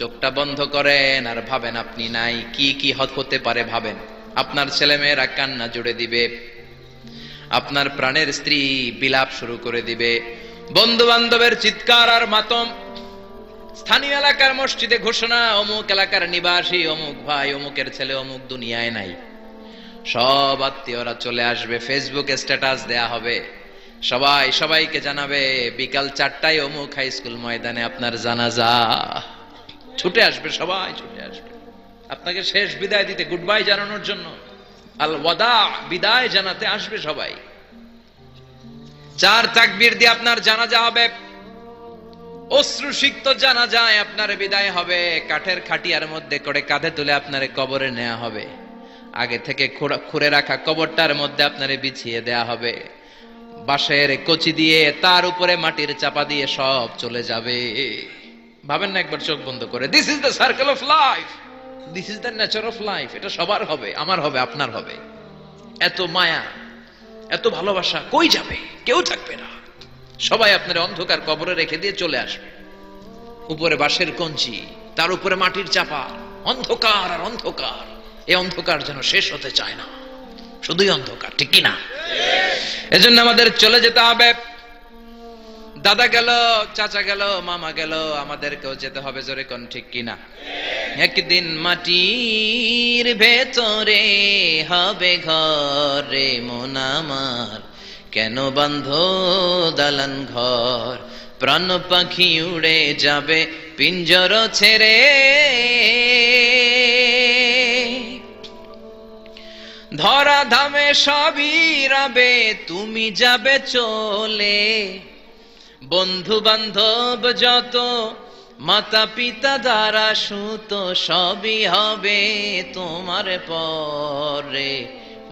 চোখটা বন্ধ করেন আর ভাবেন আপনি নাই, কি কি হতে পারে ভাবেন। আপনার ছেলেমেয়েরা কান্না জুড়ে দিবে, আপনার প্রাণের স্ত্রী বিলাপ শুরু করে দিবে, বন্ধু বান্ধবের চিৎকার আর মাতম, স্থানীয় এলাকার মসজিদে ঘোষণা অমুক এলাকার নিবাসী অমুক ভাই অমুকের ছেলে অমুক দুনিয়ায় নাই। সব আত্মীয়রা চলে আসবে, ফেসবুকে স্ট্যাটাস দেয়া হবে, সবাই সবাইকে জানাবে বিকাল চারটায় অমুক হাই স্কুল ময়দানে আপনার জানাজা। ছুটে আসবে, সবাই ছুটে আসবে আপনাকে শেষ বিদায় দিতে, গুড বাই জানানোর জন্য, আল ওয়াদা বিদায় জানাতে আসবে সবাই। চার তাকবীর দিয়ে আপনার জানাজা হবে, অশ্রুসিক্ত জানাজায় আপনার বিদায় হবে, কাঠের খাটিয়ার মধ্যে করে কাঁধে তুলে আপনারে কবরে নেওয়া হবে, আগে থেকে খুঁড়ে রাখা কবরটার মধ্যে আপনারে বিছিয়ে দেয়া হবে, বাঁশের কচি দিয়ে তার উপরে মাটির চাপা দিয়ে সব চলে যাবে। ভাবেন না একবার চোখ বন্ধ করে, this is the circle of life, this is the nature of life. এটা সবার হবে, আমার হবে, আপনার হবে। এত মায়া, এত ভালোবাসা কই যাবে? কেউ থাকবে না, সবাই আপনার অন্ধকার কবরে রেখে দিয়ে চলে আসবে। উপরে বাঁশের কঞ্চি, তার উপরে মাটির চাপা, অন্ধকার আর অন্ধকার। এই অন্ধকার যেন শেষ হতে চায় না, শুধুই অন্ধকার, ঠিক কিনা? এজন্য আমাদের চলে যেতে হবে। দাদা গেল, চাচা গেল, মামা গেল, আমাদেরকেও যেতে হবে, জোরে কোন ঠিক কিনা? একদিন মাটির ভেতরে হবে ঘরে মন আমার, কেন বান্ধ দালান ঘর? প্রাণ পাখি উড়ে যাবে পিঞ্জর ছেড়ে, ধরা ধামে সবই রবে, তুমি যাবে চলে। বন্ধু বান্ধব যত, মাতা পিতা দ্বারা সুত, সবই হবে তোমার পরে।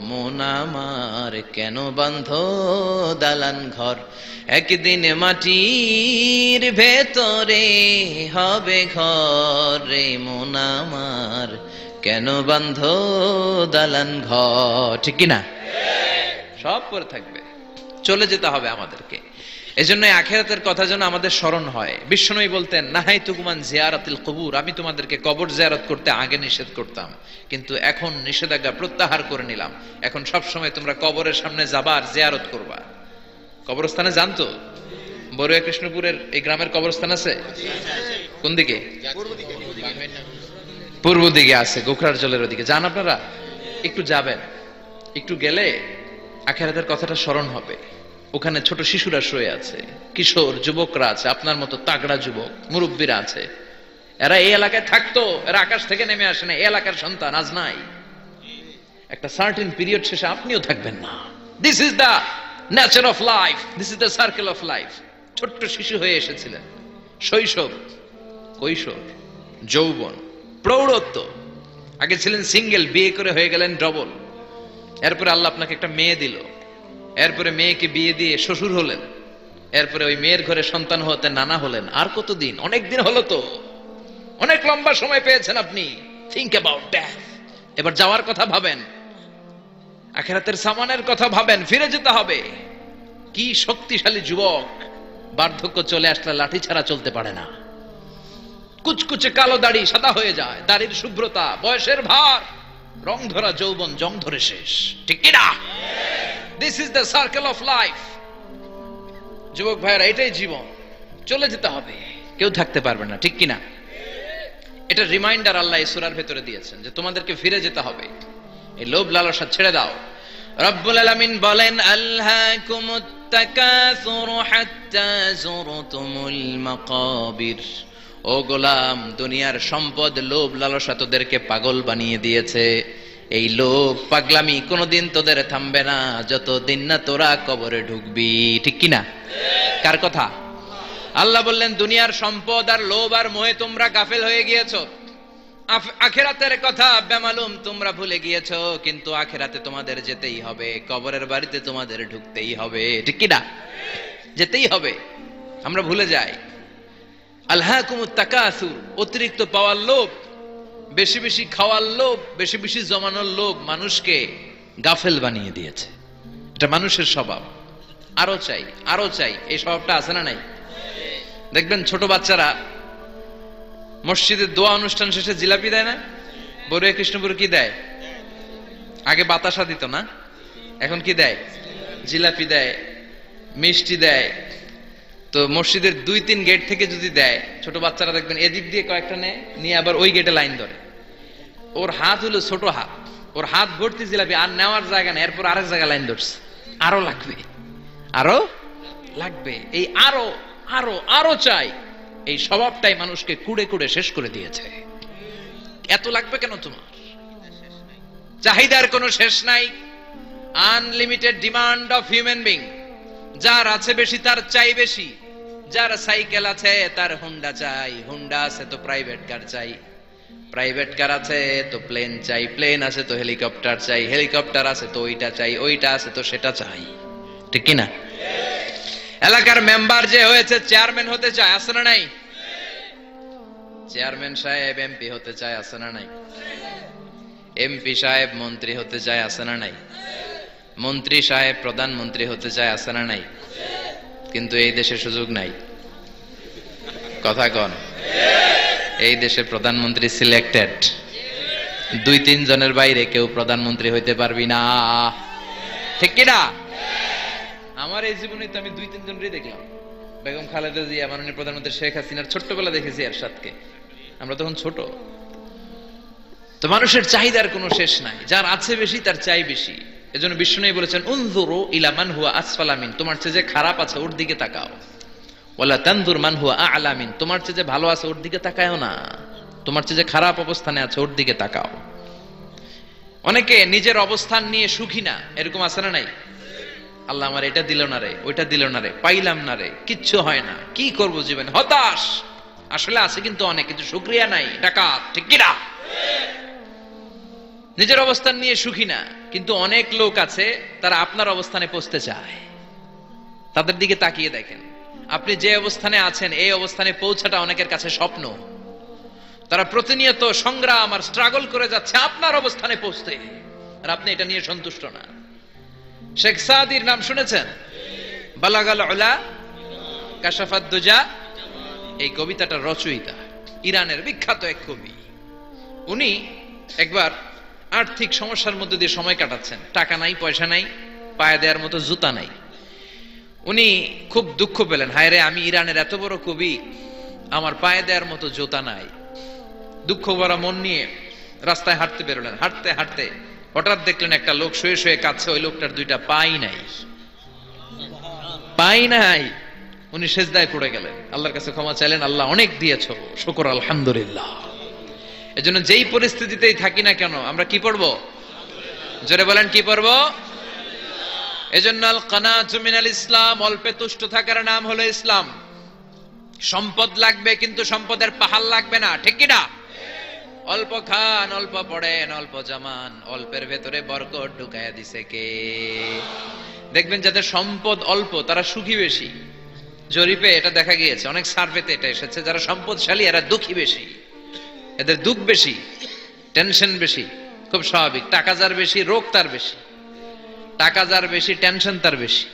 মন আমার কেন বান্ধ দালান ঘর? একদিন মাটির ভেতরে হবে ঘরে মন আমার, কেন বান্ধ দালান ঘর? ঠিক কিনা? সব পরে থাকবে, চলে যেতে হবে আমাদেরকে। এজন্য আখিরাতের কথা যেন আমাদের স্মরণ হয়। বিষ্ণুই বলতেন, নাহাই তুকুমান জিয়ারাতিল কবুর, আমি তোমাদেরকে কবর জিয়ারত করতে আগে নিষেধ করতাম, কিন্তু এখন নিষেধাজ্ঞা প্রত্যাহার করে নিলাম। এখন সব সময় তোমরা কবরের সামনে যাবা আর জিয়ারত করবা। কবরস্থানে জানতো বরুয়া কৃষ্ণপুরের এই গ্রামের কবরস্থান আছে, কোন দিকে? পূর্ব দিকে আছে, গোখরার জলের ওদিকে যান আপনারা, একটু যাবেন, একটু গেলে আখিরাতের কথাটা স্মরণ হবে। ওখানে ছোট শিশুরা শুয়ে আছে, কিশোর যুবকরা আছে, আপনার মতো তাগড়া যুবক মুরব্বীরা আছে। এরা এই এলাকায় থাকতো, এরা আকাশ থেকে নেমে আসে না, এলাকার সন্তান আজ নাই। একটা সার্টেন পিরিয়ড শেষে আপনিও থাকবেন না। This is the nature of life, this is the circle of life. ছোট্ট শিশু হয়ে এসেছিলেন, শৈশব, কৈশোর, যৌবন, প্রৌঢ়ত্ব। আগে ছিলেন সিঙ্গেল, বিয়ে করে হয়ে গেলেন ডবল। এরপরে আল্লাহ আপনাকে একটা মেয়ে দিল, এরপরে মেয়েকে বিয়ে দিয়ে শ্বশুর হলেন, এরপরে ওই মেয়ের ঘরে সন্তান হতে নানা হলেন। আর কতদিন? অনেক দিন হলো তো, অনেক লম্বা সময় পেয়েছেন আপনি। Think about that. এবার যাওয়ার কথা ভাবেন, আখিরাতের সামানের কথা ভাবেন, ফিরে যেতে হবে। কি শক্তিশালী যুবক, বার্ধক্য চলে আসলে লাঠি ছাড়া চলতে পারে না, কুচকুচে কালো দাড়ি সাদা হয়ে যায়, দাড়ির শুভ্রতা, বয়সের ভার, রং ধরা যৌবন জং ধরে শেষ, ঠিক কিনা? This is the circle of life. যুবক ভাইরা, এটাই জীবন, চলে যেতে হবে, কেউ থাকতে পারবে না, ঠিক কিনা? এটা রিমাইন্ডার আল্লাহ এই সূরার ভেতরে দিয়েছেন যে তোমাদেরকে ফিরে যেতে হবে। এই লোভ লালসা ছেড়ে দাও। রব্বুল আলামিন বলেন, আলহাকুমুত তাকাসুরু হাত্তা যুরতুমুল মাকাবির। ও গোলাম, দুনিয়ার সম্পদ, লোভ লালসা তোদেরকে পাগল বানিয়ে দিয়েছে। এই লোভ পাগলামি কোনদিন তোদের থামবে না যতদিন না তোরা কবরে ঢুকবি, ঠিক কিনা? কার কথা? আল্লাহ বললেন, দুনিয়ার সম্পদ আর লোভ আর মোহে তোমরা গাফেল হয়ে গিয়েছো, আখিরাতের কথা বেমালুম তোমরা ভুলে গিয়েছো, কিন্তু আখিরাতে তোমাদের যেতেই হবে, কবরের বাড়িতে তোমাদের ঢুকতেই হবে, ঠিক কিনা? যেতেই হবে। আমরা ভুলে যাই। আলহাকুমুত তাকাসুর, অতিরিক্ত পাওয়ার লোভ, বেশি বেশি খাওয়ার লোভ, বেশি বেশি জমানোর লোভ মানুষকে গাফেল বানিয়ে দিয়েছে। এটা মানুষের স্বভাব, আরো চাই আরো চাই, এই স্বভাবটা আছে না নাই? দেখবেন ছোট বাচ্চারা মসজিদের দোয়া অনুষ্ঠান শেষে জিলাপি দেয় না? বরুয়া কৃষ্ণপুর কি দেয়? আগে বাতাসা দিত না, এখন কি দেয়? জিলাপি দেয়, মিষ্টি দেয়। তো মসজিদের দুই তিন গেট থেকে যদি দেয়, ছোট বাচ্চারা দেখবেন এদিক দিয়ে কয়েকটা নেয়, নিয়ে আবার ওই গেটে লাইন ধরে। ওর হাত হলো ছোট হাত, ওর হাত ভর্তি জিলাপি, আর নেওয়ার জায়গা নেই। এরপর আরেক জায়গায় লাইন ধরছে, আরো লাগবে, আরো লাগবে। এই আরো আরো আরো চাই, এই স্বভাবটাই মানুষকে কুড়ে কুড়ে শেষ করে দিয়েছে। এত লাগবে কেন তোমার? চাহিদার কোনো শেষ নাই, unlimited demand of human being. যার আছে বেশি তার চাই বেশি। যার সাইকেল আছে তার হুন্ডা চাই, হুন্ডা আছে তো প্রাইভেট কার চাই, প্রাইভেট কার আছে তো প্লেন চাই, প্লেন আছে তো হেলিকপ্টার চাই, হেলিকপ্টার আছে তো ওইটা চাই, ওইটা আছে তো সেটা চাই। ঠিক কি না? এলাকার মেম্বার যে হয়েছে চেয়ারম্যান হতে চায়, আছে না নাই? চেয়ারম্যান সাহেব এমপি হতে চায়, আছে না নাই? এমপি সাহেব মন্ত্রী হতে চায়, আছে না নাই? মন্ত্রী সাহেব প্রধানমন্ত্রী হতে চায়, আছে না নাই? কিন্তু এই দেশে সুযোগ নাই, কথা কন। এই দেশে প্রধানমন্ত্রী সিলেক্টেড, দুই তিন জনের বাইরে কেউ প্রধানমন্ত্রী হইতে পারবি না। ঠিক কি না? আমার এই জীবনে তো আমি দুই তিন জনকে দেখলাম। বেগম খালেদা জিয়া, মাননীয় প্রধানমন্ত্রী শেখ হাসিনার, ছোট্টবেলা দেখেছি এরশাদকে, আমরা তখন ছোট। তো মানুষের চাহিদার কোনো শেষ নাই, যার আছে বেশি তার চাই বেশি। এজন্য বিষ্ণু বলেছেন উনজুরু ইলা মান হুয়া আসফালা মিন, তোমার চেয়ে যে খারাপ আছে ওর দিকে তাকাও। ওয়ালা তানজুর মান হুয়া আ'লা মিন, তোমার চেয়ে যে ভালো আছে ওর দিকে তাকায়ও না, তোমার চেয়ে যে খারাপ অবস্থানে আছে ওর দিকে তাকাও। অনেকে নিজের অবস্থান নিয়ে সুখী না, এরকম আছে না নাই? আল্লাহ আমার এটা দিল না রে, ওইটা দিল না রে, পাইলাম না রে, কিচ্ছু হয় না, কি করবো জীবনে, হতাশ। আসলে আছে কিন্তু অনেক, কিন্তু শুকরিয়া নাই, ডাকাত। ঠিক কি না? নিজের অবস্থান নিয়ে সুখী না, কিন্তু অনেক লোক আছে তারা আপনার অবস্থানে পৌঁছতে চায়। তাদের দিকে তাকিয়ে দেখেন, আপনি যে অবস্থানে আছেন এই অবস্থানে পৌঁছাটা অনেকের কাছে স্বপ্ন। তারা প্রতিনিয়ত সংগ্রাম আর স্ট্রাগল করে যাচ্ছে আপনার অবস্থানে পৌঁছতে, আর আপনি এটা নিয়ে সন্তুষ্ট না। শেখ সাদির নাম শুনেছেন? বালাগাল উলা কাশাফাত দুজা, এই কবিতাটার রচয়িতা ইরানের বিখ্যাত এক কবি। উনি একবার আর্থিক সমস্যার মধ্যে দিয়ে সময় কাটাচ্ছেন, টাকা নাই, পয়সা নাই, পায়ে দেওয়ার মতো জুতা নাই। উনি খুব দুঃখ পেলেন, হায় রে আমি ইরানের এত বড় কবি, আমার পায়ে দেওয়ার মতো জুতা নাই। দুঃখ ভরা মন নিয়ে রাস্তায় হাঁটতে বেরোলেন। হাঁটতে হাঁটতে হঠাৎ দেখলেন একটা লোক শুয়ে শুয়ে কাঁদছে, ওই লোকটার দুইটা পাই নাই, পাই নাই। উনি সেজদায় পড়ে গেলেন, আল্লাহর কাছে ক্ষমা চাইলেন, আল্লাহ অনেক দিয়েছো, শুকর আলহামদুলিল্লাহ। এজন্য যেই পরিস্থিতিতেই থাকি না কেন আমরা কি পড়বো? জোরে বলেন কি পড়বো? এজন্য আল কানাতু মিনাল ইসলাম, অল্পে তুষ্ট থাকার নাম হলো ইসলাম। সম্পদ লাগবে কিন্তু সম্পদের পাহাড় লাগবে না, ঠিক কি না? অল্প খান, অল্প পড়েন, অল্প জামান, অল্পের ভেতরে বরকত ঢুকাইয়া দিছে কে? দেখবেন যাদের সম্পদ অল্প তারা সুখী বেশি। জরিপে এটা দেখা গিয়েছে, অনেক সার্ভেতে এটা এসেছে, যারা সম্পদশালী এরা দুঃখী বেশি, এদের দুঃখ বেশি, টেনশন বেশি। খুব স্বাভাবিক, টাকা যার বেশি রোগ তার বেশি, টাকা যার বেশি টেনশন তার বেশি,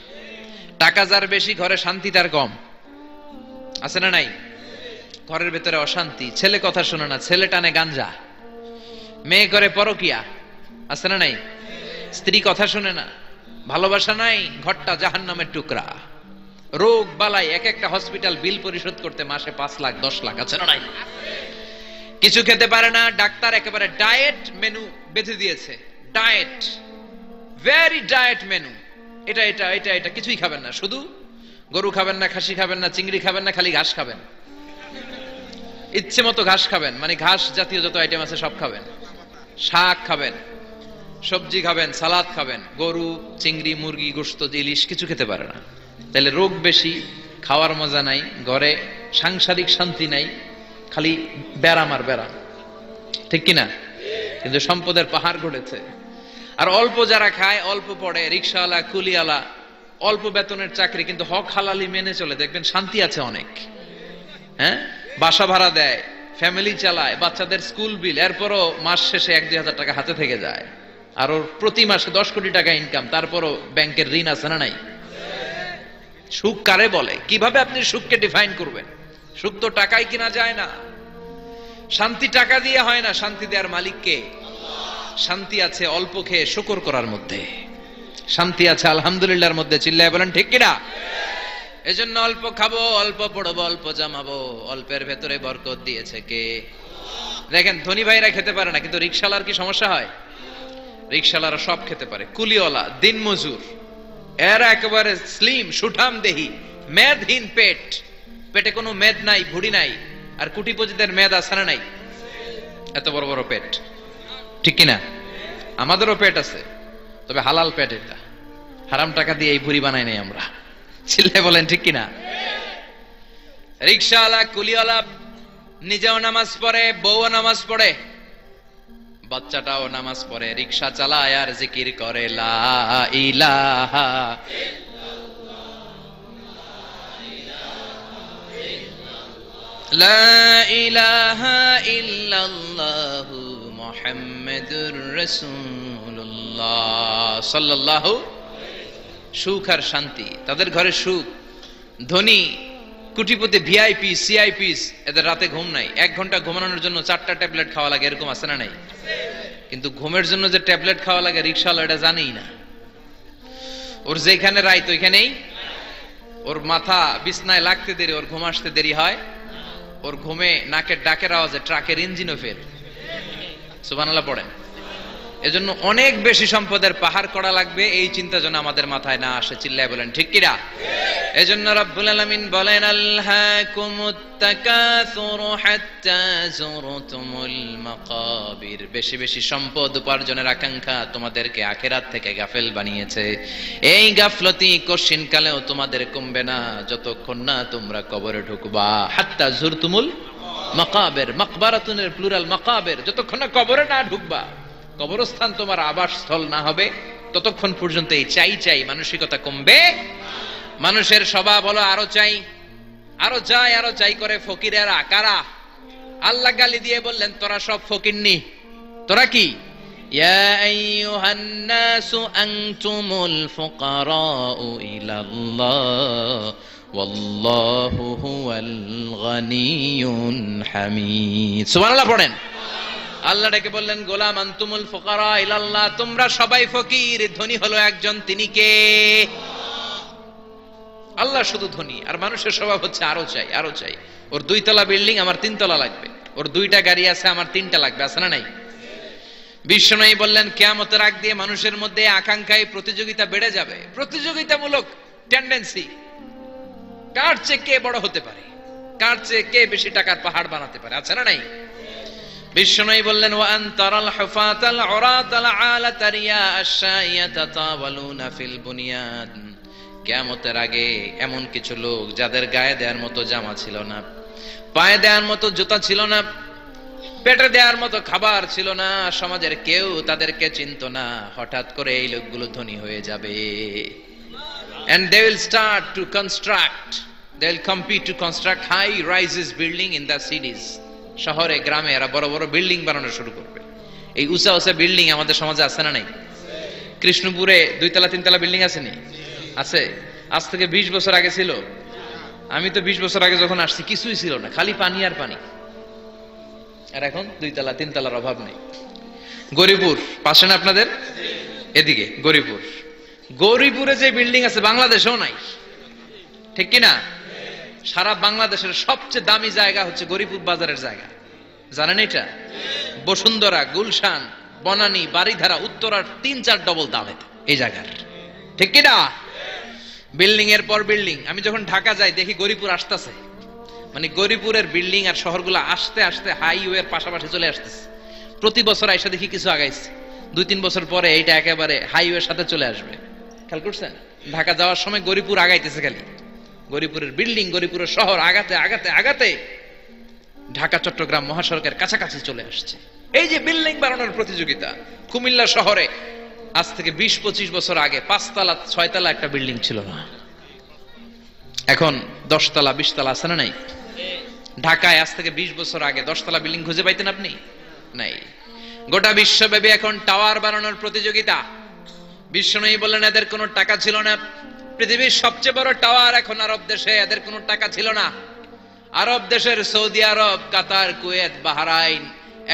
টাকা যার বেশি ঘরে শান্তি তার কম। আছে না নাই? ঘরের ভেতরে অশান্তি, ছেলে কথা শোনে না, ছেলে টানে গাঞ্জা, মেয়ে করে পরকিয়া। আছে না নাই? স্ত্রী কথা শোনে না, ভালোবাসা নাই, ঘরটা জাহান্নামের টুকরা। রোগ বালাই, এক একটা হসপিটাল বিল পরিশোধ করতে মাসে পাঁচ লাখ দশ লাখ। আছে না নাই? কিছু খেতে পারে না, ডাক্তার একেবারে ডায়েট মেনু বেঁধে দিয়েছে, ডায়েট, ভেরি ডায়েট মেনু, এটা এটা এটা এটা, কিছুই খাবেন না, শুধু গরু খাবেন না, খাসি খাবেন না, চিংড়ি খাবেন না, খালি ঘাস খাবেন, ইচ্ছে মতো ঘাস খাবেন, মানে ঘাস জাতীয় যত আইটেম আছে সব খাবেন, শাক খাবেন, সবজি খাবেন, সালাদ খাবেন। গরু, চিংড়ি, মুরগি, গোস্ত, ইলিশ কিছু খেতে পারে না। তাহলে রোগ বেশি, খাওয়ার মজা নাই, ঘরে সাংসারিক শান্তি নাই, খালি ব্যারাম আর ব্যারাম। ঠিক কিনা? কিন্তু সম্পদের পাহাড় ঘটেছে। আর অল্প যারা খায়, অল্প পড়ে, রিক্সাওয়ালা, কুলিওয়ালা, অল্প বেতনের চাকরি, কিন্তু হক হালালি মেনে চলে, দেখবেন শান্তি আছে অনেক। হ্যাঁ, বাসা ভাড়া দেয়, ফ্যামিলি চালায়, বাচ্চাদের স্কুল বিল, এরপরও মাস শেষে এক দুই হাজার টাকা হাতে থেকে যায়। আর ওর প্রতি মাসে দশ কোটি টাকা ইনকাম, তারপরও ব্যাংকের ঋণ। আছে না নাই? সুখ কারে বলে? কিভাবে আপনি সুখকে ডিফাইন করবেন? সুখ তো টাকায় কিনা যায় না, শান্তি টাকা দিয়ে হয় না, শান্তি দেওয়ার মালিককে। শান্তি আছে অল্প খেয়ে শুকর করার মধ্যে, শান্তি আছে আলহামদুলিল্লাহর মধ্যে, চিল্লায় বলেন ঠিক কিনা? এজন্য অল্প খাবো, অল্প পড়বো, অল্প জামাবো, অল্পের ভেতরে বরকত দিয়েছে কে? দেখেন ধনী ভাইরা খেতে পারে না, কিন্তু রিক্সালার কি সমস্যা হয়? রিক্সালারা সব খেতে পারে, কুলিওয়ালা, দিনমজুর, এরা একেবারে স্লিম, সুঠাম দেহি, মেদহীন পেট, পেটে কোনো মেদ নাই, ভুঁড়ি নাই, আর কোটিপতিদের মেদ আছে না নাই? এত বড় বড় পেট, ঠিক কিনা? আমাদেরও পেট আছে, তবে হালাল পেট। এটা হারাম টাকা দিয়ে এই ভুঁড়ি বানাই নাই আমরা, চিল্লায় বলেন ঠিক কিনা? রিক্সাওয়ালা, কুলিওয়ালা নিজেও নামাজ পড়ে, বউও নামাজ পড়ে, বাচ্চাটাও নামাজ পড়ে, রিক্সা চালায় আর জিকির করে লা ইলাহা ইল্লাল্লাহ, লা ইলাহা ইল্লাল্লাহ মুহাম্মাদুর রাসূলুল্লাহ সাল্লাল্লাহু। সুখ আর শান্তি, তাদের ঘরে সুখ। ধনী, কোটিপতি, ভিআইপি, সিআইপি, এদের রাতে ঘুম নাই। এক ঘন্টা ঘুমানোর জন্য চারটা ট্যাবলেট খাওয়া লাগে, এরকম আছে না নাই? কিন্তু ঘুমের জন্য যে ট্যাবলেট খাওয়া লাগে রিক্সাওয়ালা এটা জানেই না। ওর যেখানে রাইত ওইখানেই, ওর মাথা বিছনায় লাগতে দেরি, ওর ঘুম আসতে দেরি হয়। ওর ঘুমে নাকের ডাকের আওয়াজে ট্রাকের ইঞ্জিনও ফের। সুবহানাল্লাহ পড়েন। এজন্য অনেক বেশি সম্পদের পাহাড় করা লাগবে, এই চিন্তা যেন আমাদের মাথায় না আসে, চিল্লায় বলেন ঠিক কিনা? এজন্য রব্বুল আলামিন বলেন আলহাকুমুত তাকাসুর হাত্তা যুরতুমুল মাকাবির। বেশি বেশি সম্পদ উপার্জনের আকাঙ্ক্ষা তোমাদেরকে আখিরাত থেকে গাফেল বানিয়েছে। এই গাফলতি কশিন কালেও তোমাদের কমবে না যতক্ষণ না তোমরা কবরে ঢুকবা। হাত্তা যুরতুমুল মাকাবির, মাকবারাতুনের প্লুরাল মাকাবির। যতক্ষণ না কবরে না ঢুকবা, কবরস্থান তোমার আবাসস্থল না হবে, ততক্ষণ পর্যন্ত এই চাই চাই মানসিকতা কমবে। মানুষের স্বভাব হলো আরো চাই, আরো চাই, আরো চাই করে ফকিরেরা কারা? আল্লাহ গালি দিয়ে বললেন তোরা সব ফকিরনি। তোরা কি? ইয়া আইয়ুহান নাস আনতুমুল ফুকারাউ ইলাল্লাহ ওয়াল্লাহু হুয়াল গানিয়ুন হামিদ। সুবহানাল্লাহ পড়েন। আল্লাহ ডেকে বললেন গোলাম আনতুমুল ফুকারা ইলাল্লাহ, তোমরা সবাই ফকির, ধনী হলো একজন, তিনি কে? আল্লাহ শুধু ধনী। আর মানুষের স্বভাব হচ্ছে আরো চাই, আরো চাই। ওর দুইতলা বিল্ডিং আমার তিনতলা লাগবে, ওর দুইটা গাড়ি আছে আমার তিনটা লাগবে, আছে না নাই? বিশ্বনবী বললেন কিয়ামতের আগ দিয়ে মানুষের মধ্যে আকাঙ্ক্ষায় প্রতিযোগিতা বেড়ে যাবে, প্রতিযোগিতামূলক টেন্ডেন্সি। কার চেয়ে কে বড় হতে পারে, কার চেয়ে কে বেশি টাকার পাহাড় বানাতে পারে, আছে না নাই? বিশ্বনবী বললেন ওয়ান তারাল হুফাতাল উরাতাল আলাতারিয়া আশায়াতাতাওয়ালুনা ফিল বুনিয়াদ। কিয়ামতের আগে এমন কিছু লোক যাদের গায়ে দেওয়ার মতো জামা ছিল না, পায়ে দেওয়ার মতো জুতা ছিল না, পেটে দেওয়ার মতো খাবার ছিল না, সমাজের কেউ তাদেরকে চিনত না, হঠাৎ করে এই লোকগুলো ধনী হয়ে যাবে। and they will start to construct they will compete to construct high rises building in the cities. শহরে গ্রামে এরা বড় বড় বিল্ডিং বানানো শুরু করবে। এই উঁচা উঁচা বিল্ডিং আমাদের সমাজে আছে না নাই? কৃষ্ণপুরে দুইতলা তিনতলা বিল্ডিং আছে নি? আছে। আজ থেকে বিশ বছর আগে ছিল? আমি তো বিশ বছর আগে যখন আসছি কিছুই ছিল না, খালি পানি আর পানি। আর এখন দুইতলা তিনতলার অভাব নেই। গরিপুর পাশে না আপনাদের? এদিকে গরিপুর, গরিপুরে যে বিল্ডিং আছে বাংলাদেশেও নাই, ঠিক কিনা? সারা বাংলাদেশের সবচেয়ে দামি জায়গা হচ্ছে গরিপুর বাজারের জায়গা, জানেন? এটা বসুন্ধরা, গুলশান, বনানী, বাড়িধারা, উত্তরার তিন চার ডবল দাম এই জায়গার, ঠিক কিনা? বিল্ডিং এর পর বিল্ডিং। আমি যখন ঢাকা যাই দেখি গরিপুর আসতেছে, মানে গরিপুরের বিল্ডিং আর শহরগুলো আসতে আসতে হাইওয়ের পাশাপাশি চলে আসতেছে। প্রতি বছর আইসা দেখি কিছু আগাইছে, দুই তিন বছর পরে এইটা একেবারে হাইওয়ের সাথে চলে আসবে। খেয়াল করছেন? ঢাকা যাওয়ার সময় গরিপুর আগাইতেছে, খালি গরিপুরের বিল্ডিং, গরিপুরের শহর আগাতে আগাতে আগাতে ঢাকা চট্টগ্রাম মহাসড়কের কাছাকাছি চলে আসছে। এই যে বিল্ডিং বানানোর প্রতিযোগিতা। কুমিল্লা শহরে আজ থেকে বিশ পঁচিশ বছর আগে পাঁচতলা ছয়তলা একটা বিল্ডিং ছিল না, এখন দশতলা বিশতলা আছে না নাই? ঢাকায় আজ থেকে বিশ বছর আগে দশতলা বিল্ডিং খুঁজে পাইতেন আপনি? নাই। গোটা বিশ্বব্যাপী এখন টাওয়ার বানানোর প্রতিযোগিতা। বিশ্বনবী বললেন এদের কোনো টাকা ছিল না। পৃথিবীর সবচেয়ে বড় টাওয়ার এখন আরব দেশে, এদের কোনো টাকা ছিল না। আরব দেশের Saudi Arab, Qatar, Kuwait, Bahrain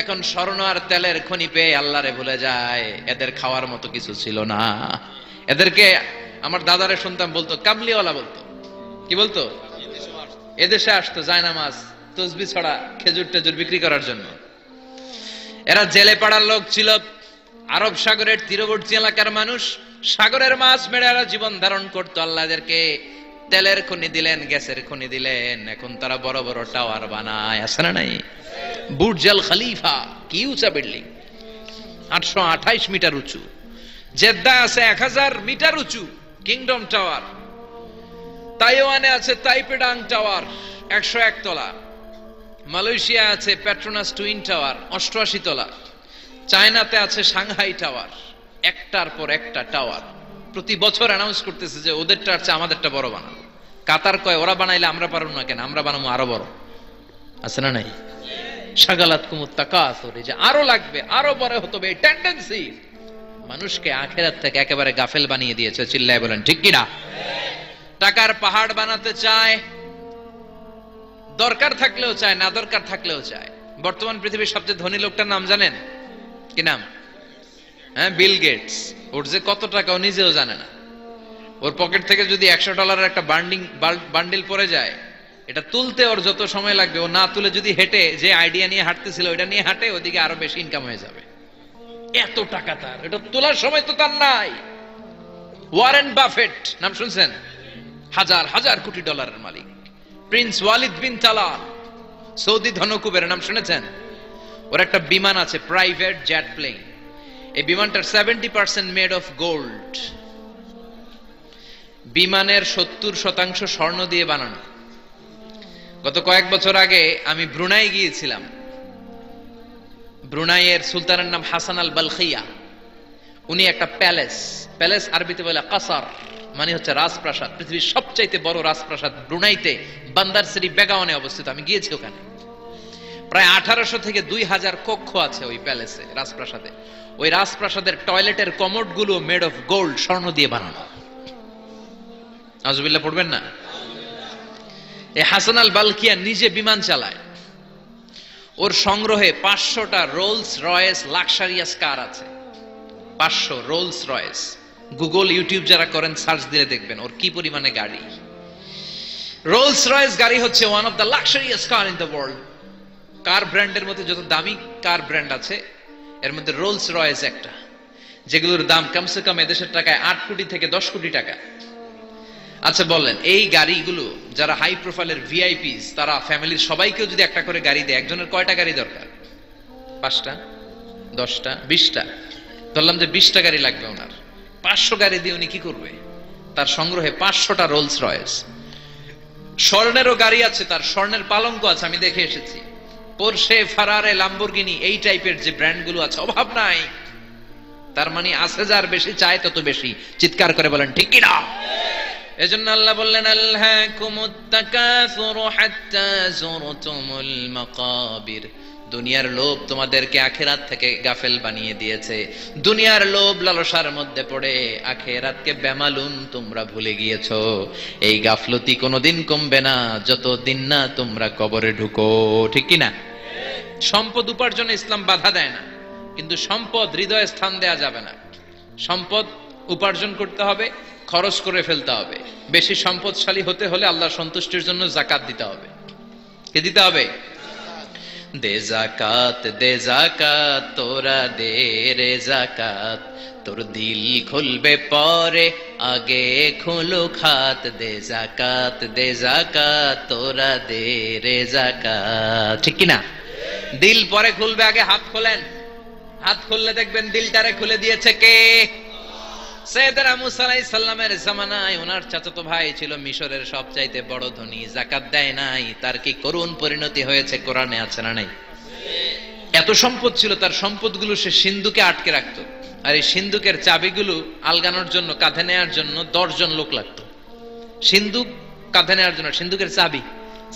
এখন স্বর্ণ আর তেলের খনি পেয়ে আল্লাহরে ভুলে যায়, এদের খাওয়ার মতো কিছু ছিল না। এদেরকে আমার দাদারে শুনতাম বলতো কাবলিওয়ালা বলতো। কি বলতো? এদেশে আসতো জায়নামাজ, তসবি ছড়া, খেজুর টেজুর বিক্রি করার জন্য। এরা জেলে পাড়ার লোক ছিল, আরব সাগরের তীরবর্তী এলাকার মানুষ। সাগরের মাছ মেরে এরা জীবন ধারণ করতো। আল্লাহদেরকে তেলের খনি দিলেন, গ্যাসের খনি দিলেন, এখন তারা বড় বড় টাওয়ার বানায়, আছে না নাই? বুর্জাল খলিফা কি উঁচা বিল্ডিং, আটশো আঠাইশ মিটার উঁচু। জেদ্দা আছে এক হাজার মিটার উঁচু কিংডম টাওয়ার। তাইওয়ানে আছে তাইপেডাং টাওয়ার একশো এক তলা। মালয়েশিয়া আছে প্যাট্রোনাস টুইন টাওয়ার অষ্টআশি তলা। চায়নাতে আছে সাংহাই টাওয়ার। একটার পর একটা টাওয়ার প্রতি বছর অ্যানাউন্স করতেছে যে ওদেরটা আছে আমাদেরটা বড় বানাবো। কাতার কয় ওরা বানাইলে আমরা পারব না কেন, আমরা বানাবো আরো বড়, আছে না নাই? শাগালাত কুমুত তাকাসুরে, যে আরো লাগবে, আরো বড় হতে হবে, এই টেন্ডেন্সি মানুষকে আখিরাত থেকে একেবারে গাফেল বানিয়ে দিয়েছে। চিল্লায় বলেন ঠিক কি না? টাকার পাহাড় বানাতে চায়, দরকার থাকলেও চায়, না দরকার থাকলেও চায়। বর্তমান পৃথিবীর সবচেয়ে ধনী লোকটার নাম জানেন? কি নাম? হ্যাঁ, বিল গেটস। ওর যে কত টাকা ও নিজেও জানে না। ওর পকেট থেকে যদি একশো ডলারের একটা বান্ডিং বান্ডিল পড়ে যায়, এটা তুলতে ওর যত সময় লাগবে, ও না তুলে যদি হেঁটে, যে আইডিয়া নিয়ে হাঁটতেছিল ওইটা নিয়ে হাঁটে, ওদিকে আরো বেশি ইনকাম হয়ে যাবে। এত টাকা তার, এটা তোলার সময় তো তার নাই। ওয়ারেন বাফেট নাম শুনছেন? হাজার হাজার কোটি ডলারের মালিক। Prince Walid bin Talal, Saudi ধনকুবের নাম শুনেছেন? ওর একটা বিমান আছে, প্রাইভেট জেট প্লেন। এই বিমানটার সত্তর শতাংশ মেড অফ গোল্ড। বিমানের সত্তর শতাংশ স্বর্ণ দিয়ে বানানো। গত কয়েক বছর আগে আমি ব্রুনাই গিয়েছিলাম। ব্রুনাইয়ের সুলতানের নাম হাসান আল বালখিয়া। উনি একটা প্যালেস, প্যালেস আরবিতে বলে কাসার, মানে হচ্ছে রাজপ্রাসাদ। পৃথিবীর সবচাইতে বড় রাজপ্রাসাদ ব্রুনাইতে বান্দার সিটি বেগাওয়ানে অবস্থিত। আমি গিয়েছি ওখানে। প্রায় আঠারোশো থেকে দুই হাজার কক্ষ আছে ওই প্যালেসে, রাজপ্রাসাদে। ওই রাজপ্রাসাদের টয়লেটের কমোড গুলো মেড অফ গোল্ড, স্বর্ণ দিয়ে বানানো। আজবিল্লা পড়বেন না? এই হাসান আল বালকিয়া নিজে বিমান চালায়। ওর সংগ্রহে পাঁচশোটা রোলস রয়েস লাক্সারিয়াস কার আছে, পাঁচশো রোলস রয়েস। গুগল, ইউটিউব যারা করেন সার্চ দিলে দেখবেন ওর কি পরিমাণে গাড়ি। রোলস রয়েস গাড়ি হচ্ছে one of the luxurious car in the world. Car ব্র্যান্ডের মধ্যে যত দামি কার ব্র্যান্ড আছে, এর মধ্যে রোলস রয়েস একটা, যেগুলোর দাম কমসে কম এদেশের টাকায় আট কোটি থেকে দশ কোটি টাকা। আচ্ছা বলেন, এই গাড়িগুলো যারা হাই প্রোফাইলের ভিআইপি, তারা ফ্যামিলির সবাইকেও যদি একটা করে গাড়ি দেয়, একজনের কয়টা গাড়ি দরকার? পাঁচটা, দশটা, বিশটা। ধরলাম যে বিশটা গাড়ি লাগবে ওনার। পাঁচশো গাড়ি দিয়ে উনি কি করবে? তার সংগ্রহে পাঁচশোটা রোলস রয়েস। স্বর্ণেরও গাড়ি আছে তার, স্বর্ণের পালঙ্ক আছে, আমি দেখে এসেছি। পোরশে, ফারারে, ল্যাম্বোর্গিনি, এই টাইপের যে ব্র্যান্ডগুলো আছে, অভাব নাই। তার মানে আছে যার বেশি, চায় তত বেশি। চিৎকার করে বলেন ঠিক কি না? এজন্য আল্লাহ বললেন আলহাকুমুত তাকাসুরু হাত্তা যুরতুমুল মাকাবির। দুনিয়ার লোভ তোমাদেরকে আখিরাত থেকে গাফেল বানিয়ে দিয়েছে। দুনিয়ার লোভ লালসার মধ্যে পড়ে আখিরাতকে বেমালুম তোমরা ভুলে গিয়েছো। এই গাফলতি কোনোদিন কমবে না যতদিন না তোমরা কবরে ঢুকো। ঠিক কি না? সম্পদ উপার্জনে ইসলাম বাধা দেয় না, কিন্তু সম্পদ হৃদয়ে স্থান দেয়া যাবে না। সম্পদ উপার্জন করতে হবে, খরচ করে ফেলতে হবে। বেশি সম্পদশালী হতে হলে আল্লাহর সন্তুষ্টির জন্য যাকাত দিতে হবে। কে দিতে হবে? দে যাকাত, দে যাকাত, তোরা দে রে যাকাত, তোর দিল খুলবে পরে আগে খোলো খাত। দে যাকাত, দে যাকাত, তোরা দে রে যাকাত। ঠিক কিনা? দিল পরে খুলবে, আগে হাত খোলেন। হাত খুললে দেখবেন দিলটারে খুলে দিয়েছে কে? সৈয়দনা মুসা আলাইহিস সালামের জামানায় ওনার চাচাতো ভাই ছিল মিশরের সবচাইতে বড় ধনী। যাকাত দেয় নাই, তার কি করুণ পরিণতি হয়েছে কোরআনে আছে না নাই? এত সম্পদ ছিল, তার সম্পদগুলো সে সিন্ধুকে আটকে রাখতো। আর এই সিন্ধুকের চাবিগুলো আলগানোর জন্য, কাঁধে নেওয়ার জন্য দশজন লোক লাগতো। সিন্ধুক কাঁধে নেওয়ার জন্য, সিন্ধুকের চাবি,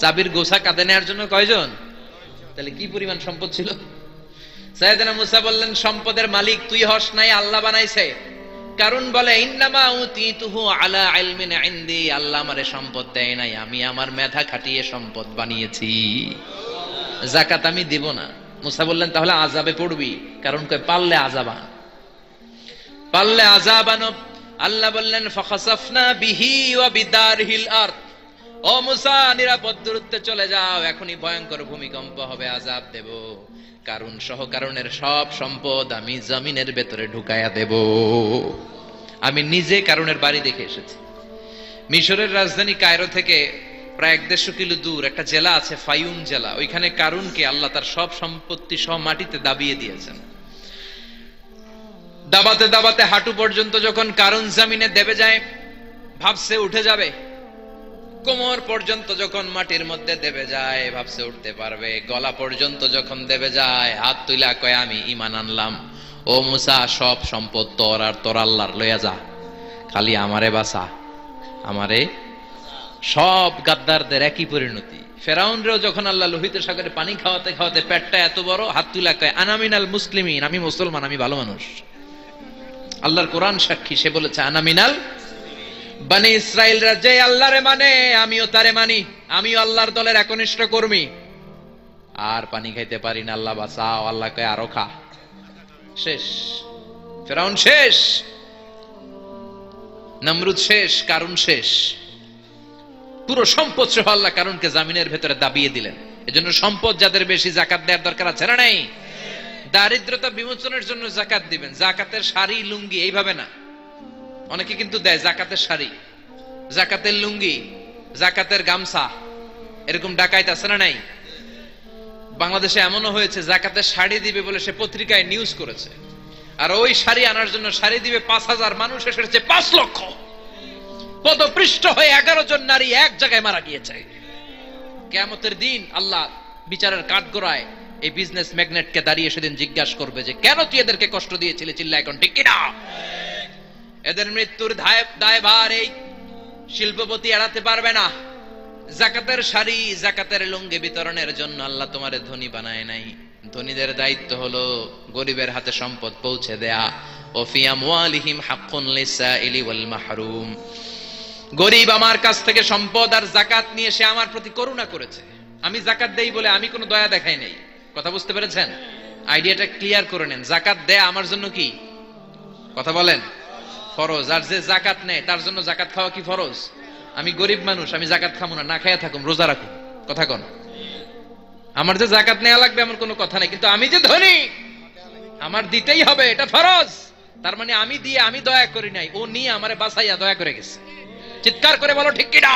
চাবির গোছা কাঁধে নেওয়ার জন্য কয়জন? তাহলে কি পরিমাণ সম্পদ ছিল! সৈয়দনা মুসা বললেন, সম্পদের মালিক তুই হস নাই, আল্লাহ বানাইছে। কারণ বলে ইন্নামা উতিতুহু আলা ইলমিন ইনদি, আল্লাহ আমারে সম্পদ দেয় নাই, আমি আমার মেধা খাটিয়ে সম্পদ বানিয়েছি। যাকাত আমি দেব না। মুসা বললেন তাহলে আযাবে পড়বি। কারণ কয় পাললে আযাবান, পাললে আযাবান। আল্লাহ বললেন ফাখাসাফনা বিহি ওয়া বিদারহিল আরদ, ও মুসা নিরাপদ দূরত্বে চলে যাও, এখনি ভয়ঙ্কর ভূমিকম্প হবে, আযাব দেব। কারণ সহ কারণের সব সম্পদ আমি জমিনের ভেতরে ঢুকাইয়া দেব। আমি নিজে কারণের বাড়ি দেখে এসেছি। মিশরের রাজধানী কায়রো থেকে প্রায় এক দেড়শো কিলো দূর একটা জেলা আছে ফায়ুম জেলা। ওইখানে কারুনকে আল্লাহ তার সব সম্পত্তি সব মাটিতে দাবিয়ে দিয়েছেন। দাবাতে দাবাতে হাঁটু পর্যন্ত যখন কারুন জমিনে দেবে যায়, ভাবছে উঠে যাবে। কোমর পর্যন্ত যখন মাটির মধ্যে দেবে যায়, ভাবছে উঠতে পারবে। গলা পর্যন্ত যখন দেবে যায়, হাত তুইলা কয় আমি ইমান আনলাম। ও মুসা, সব সম্পদ তোর আর তোর আল্লাহর, লইয়া যা, খালি আমারে বাসা, আমারে। সব গাদ্দারদের একই পরিণতি। ফেরাউনরেও যখন আল্লাহ লোহিত সাগরে পানি খাওয়াতে খাওয়াতে পেটটা এত বড়, হাত তুইলা কয় আনামিনাল মুসলিমিন, আমি মুসলমান, আমি ভালো মানুষ। আল্লাহর কোরআন সাক্ষী, সে বলেছে আনামিনাল। বনি ইসরাইলরা যে আল্লাহরে মানে, আমিও তারে মানি, আমিও আল্লাহর দলের একনিষ্ঠ কর্মী। আর পানি খাইতে পারি না, আল্লাহ বাঁচাও। আল্লাহ কয় আরো খা, শেষ। ফেরাউন শেষ, নমরুদ শেষ, কারুন শেষ। পুরো সম্পদ সহ আল্লাহ কারুনকে জামিনের ভেতরে দাবিয়ে দিলেন। এজন্য সম্পদ যাদের বেশি যাকাত দেওয়ার দরকার আছে না নাই। দারিদ্রতা বিমোচনের জন্য যাকাত দিবেন। যাকাতের শাড়ি লুঙ্গি এইভাবে না, অনেকে কিন্তু দেয় যাকাতের শাড়ি, যাকাতের লুঙ্গি, যাকাতের গামছা, এরকম ডাকাইত আছে না নাই। বাংলাদেশে এমনও হয়েছে যাকাতের শাড়ি দিবে বলে সে পত্রিকায় নিউজ করেছে, আর ওই শাড়ি আনার জন্য শাড়ি দিবে পাঁচ হাজার মানুষ, এসেছে পাঁচ লক্ষ। পদপৃষ্ট হয়ে এগারো জন নারী এক জায়গায় মারা গিয়েছে। কিয়ামতের দিন আল্লাহ বিচারের কাঠগড়ায় এই বিজনেস ম্যাগনেটকে দাঁড়িয়ে সেদিন জিজ্ঞাসা করবে যে কেন তুই এদেরকে কষ্ট দিয়েছিলি। চিল্লা এখন ঠিক কিনা। এদের মৃত্যুর দায়ভার এই শিল্পপতি এড়াতে পারবে না। যাকাতের শাড়ি, যাকাতের লুঙ্গি বিতরণের জন্য আল্লাহ তোমারে ধনী বানায় নাই। ধনীদের দায়িত্ব হলো গরিবের হাতে সম্পদ পৌঁছে দেয়া। ওফি আমওয়ালিহিম হাক্কুন লিসাইলি ওয়াল মাহরুম। গরিব আমার কাছ থেকে সম্পদ আর যাকাত নিয়ে সে আমার প্রতি করুণা করেছে। আমি যাকাত দেই বলে আমি কোনো দয়া দেখাই নাই। কথা বুঝতে পেরেছেন? আইডিয়াটা ক্লিয়ার করে নেন। যাকাত দেয়া আমার জন্য কি, কথা বলেন, ফরজ। আর যে যাকাত নেয় তার জন্য যাকাত খাওয়া কি ফরজ? আমি গরিব মানুষ, আমি যাকাত খাবো না, না খাইয়া থাকুম, রোজা রাখুম। কথা কোন, আমার যে যাকাত নেওয়া লাগবে এমন কোনো কথা নাই। কিন্তু আমি যে ধনী, আমার দিতেই হবে, এটা ফরজ। তার মানে আমি দিয়ে আমি দয়া করি নাই, ও নিয়ে আমারে বাঁচাইয়া দয়া করে গেছে। চিৎকার করে বলো ঠিক কিনা।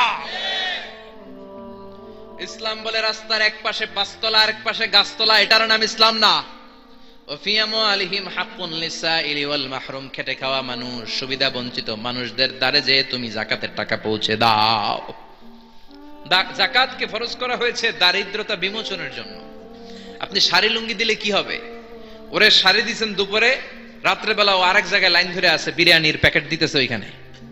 ইসলাম বলে রাস্তার এক পাশে পাঁচতলা আর এক পাশে গাছতলা, এটার নাম ইসলাম না। খেটে খাওয়া মানুষ, সুবিধা বঞ্চিত মানুষদের দ্বারে যে তুমি যাকাতের টাকা পৌঁছে দাও। যাকাতকে ফরজ করা হয়েছে দারিদ্রতা বিমোচনের জন্য। আপনি শাড়ি লুঙ্গি দিলে কি হবে? ওরে শাড়ি দিচ্ছেন দুপুরে, রাত্রে বেলা ও আরেক জায়গায় লাইন ধরে আছে, বিরিয়ানির প্যাকেট দিতেছে ওইখানে।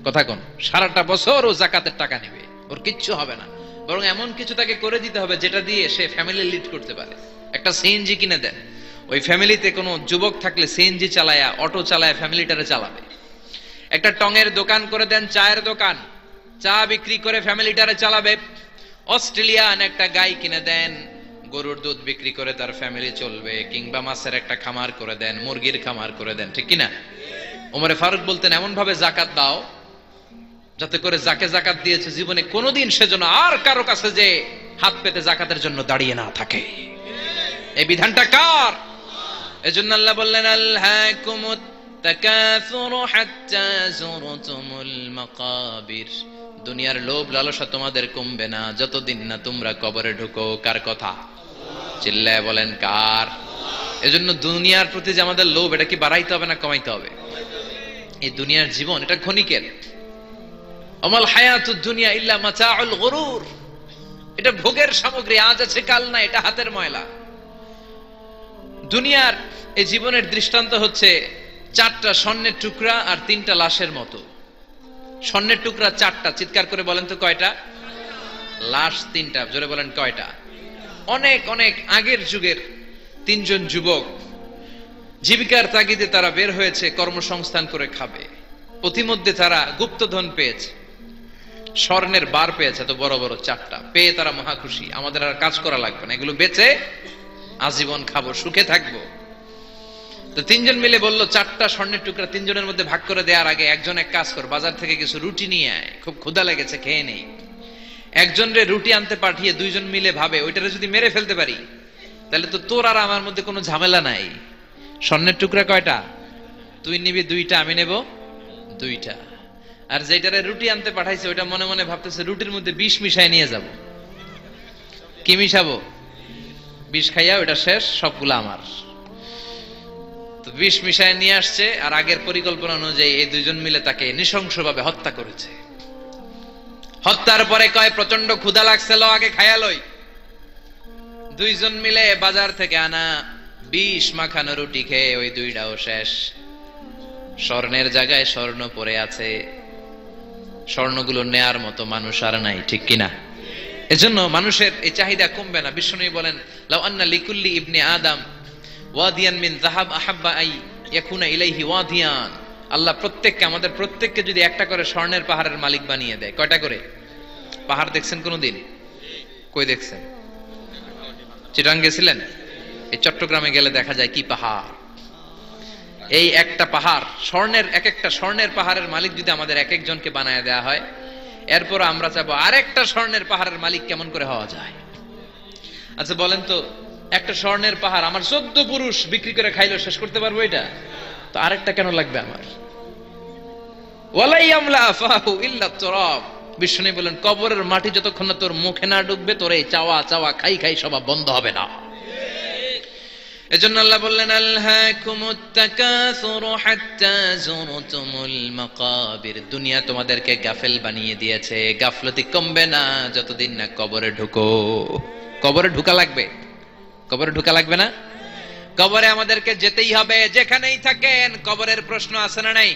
কথা কোন, সারাটা বছর ও যাকাতের টাকা নেবে, ওর কিচ্ছু হবে না। বরং এমন কিছু তাকে করে দিতে হবে যেটা দিয়ে সে ফ্যামিলি লিড করতে পারে। একটা সিএনজি কিনে দেন, ওই ফ্যামিলিতে কোনো যুবক থাকলে সিএনজি চালায়া, অটো চালায় ফ্যামিলিটারে চালাবে। একটা টঙের দোকান করে দেন, চায়ের দোকান, চা বিক্রি করে ফ্যামিলিটারে চালাবে। অস্ট্রেলিয়ান একটা গাই কিনে দেন, গরুর দুধ বিক্রি করে তার ফ্যামিলি চলবে। কিংবা মাছের একটা খামার করে দেন, মুরগির খামার করে দেন, ঠিক কিনা। ওমরে ফারুক বলতেন এমন ভাবে যাকাত দাও যাতে করে যাকে যাকাত দিয়েছে জীবনে কোনোদিন সেজন্য আর কারো কাছে যে হাত পেতে যাকাতের জন্য দাঁড়িয়ে না থাকে। এই বিধানটা কার? এজন্য আল্লাহ বললেন আলহাকুমুত তাকাসুরু হাত্তা যুরতুমুল মাকাবির। দুনিয়ার লোভ লালসা তোমাদের কমবে না যতদিন না তোমরা কবরে ঢুকো। কার কথা? চিল্লায় বলেন কার? এজন্য দুনিয়ার প্রতি যে আমাদের লোভ, এটা কি বাড়াইতে হবে না কমাইতে হবে? এই দুনিয়ার জীবন এটা ক্ষণিকের। আমাল হায়াতুদ দুনিয়া ইল্লা মাতাউল গুরুর। এটা ভোগের সামগ্রী, আজ আছে কাল না, এটা হাতের ময়লা। দুনিয়ার এই জীবনের দৃষ্টান্ত হচ্ছে চারটা স্বর্ণের টুকরা আর তিনটা লাশের মতো। স্বর্ণের টুকরা চারটা, চিৎকার করে বলেন তো কয়টা? লাশ তিনটা, জোরে বলেন কয়টা? অনেক অনেক আগের যুগের তিনজন যুবক জীবিকার তাগিদে তারা বের হয়েছে কর্মসংস্থান করে খাবে। অতিমধ্যে তারা গুপ্তধন পেয়েছে, স্বর্ণের বার পেয়েছে, এত বড় বড় চারটা পেয়ে তারা মহা খুশি। আমাদের আর কাজ করা লাগবে না, এগুলো বেচে আজীবন খাবো, সুখে থাকবো। তো তিনজন মিলে বললো চারটা স্বর্ণের টুকরা তিনজনের মধ্যে ভাগ করে দেওয়ার আগে একজন এক কাজ কর, বাজার থেকে কিছু রুটি নিয়ে আয়, খুব ক্ষুধা লেগেছে, খেয়ে নেই। একজন রে রুটি আনতে পাঠিয়ে দুইজন মিলে ভাবে ওইটারে যদি মেরে ফেলতে পারি তাহলে তো তোর আর আমার মধ্যে কোনো ঝামেলা নাই। স্বর্ণের টুকরা কয়টা? তুই নিবি দুইটা, আমি নেব দুইটা। আর যেটারে রুটি আনতে পাঠাইছে ওটা মনে মনে ভাবতেছে রুটির মধ্যে বিষ মিশায় নিয়ে যাব, কি মিশাবো, বিষ খাইয়া ওটা শেষ, সবগুলো আমার। তো বিষ মিশায় নিয়ে আসছে আর আগের পরিকল্পনা অনুযায়ী এই দুইজন মিলে তাকে নৃশংসভাবে হত্যা করেছে। হত্যার পরে কয় প্রচন্ড ক্ষুধা লাগছিল, আগে খায়া লই। দুইজন মিলে বাজার থেকে আনা বিষ মাখানো রুটি খেয়ে ওই দুইটাও শেষ। স্বর্ণের জায়গায় স্বর্ণ পড়ে আছে, স্বর্ণগুলো নেয়ার মতো মানুষ আর নাই, ঠিক কিনা? এজন্য মানুষের এই চাহিদা কমবে না। বিষ্ণু বলেন লাউ আন্না লিকুল্লি ইবনে আদম ওয়াদিয়ান মিন যাহাব আহাব্বা আই ইয়াকুনা ইলাইহি ওয়াদিয়ান। আল্লাহ প্রত্যেককে, আমাদের প্রত্যেককে যদি একটা করে স্বর্ণের পাহাড়ের মালিক বানিয়ে দেয়। কয়টা করে পাহাড় দেখছেন কোনদিন? কই দেখছেন? চিটাং গেছিলেন? এই চট্টগ্রামে গেলে দেখা যায় কি পাহাড়। এই একটা পাহাড় স্বর্ণের, এক একটা স্বর্ণের পাহাড়ের মালিক যদি আমাদের এক একজনকে বানায় দেয়া হয়, এরপর আমরা চাবো আরেকটা স্বর্ণের পাহাড়ের মালিক কেমন করে হওয়া যায়। আচ্ছা বলেন তো, একটা স্বর্ণের পাহাড় আমার চোদ্দ পুরুষ বিক্রি করে খাইলো, শেষ করতে পারবো এটা? তো আরেকটা কেন লাগবে আমার? বিষ্ণু বলেন কবরের মাটি যতক্ষণ না তোর মুখে না ডুববে, তোর এই চাওয়া চাওয়া খাই খাই সব বন্ধ হবে না। এজন্য আল্লাহ বললেন আলহাকুমুত তাকাসুর হাত্তা যুরতুমুল মাকাবির। দুনিয়া তোমাদেরকে গাফেল বানিয়ে দিয়েছে, গাফলতি কমবে না যতদিন না কবরে ঢুকো। কবরে ঢুকা লাগবে, কবরে ঢুকা লাগবে না? কবরে আমাদেরকে যেতেই হবে, যেখানেই থাকেন। কবরের প্রশ্ন আছে না নাই?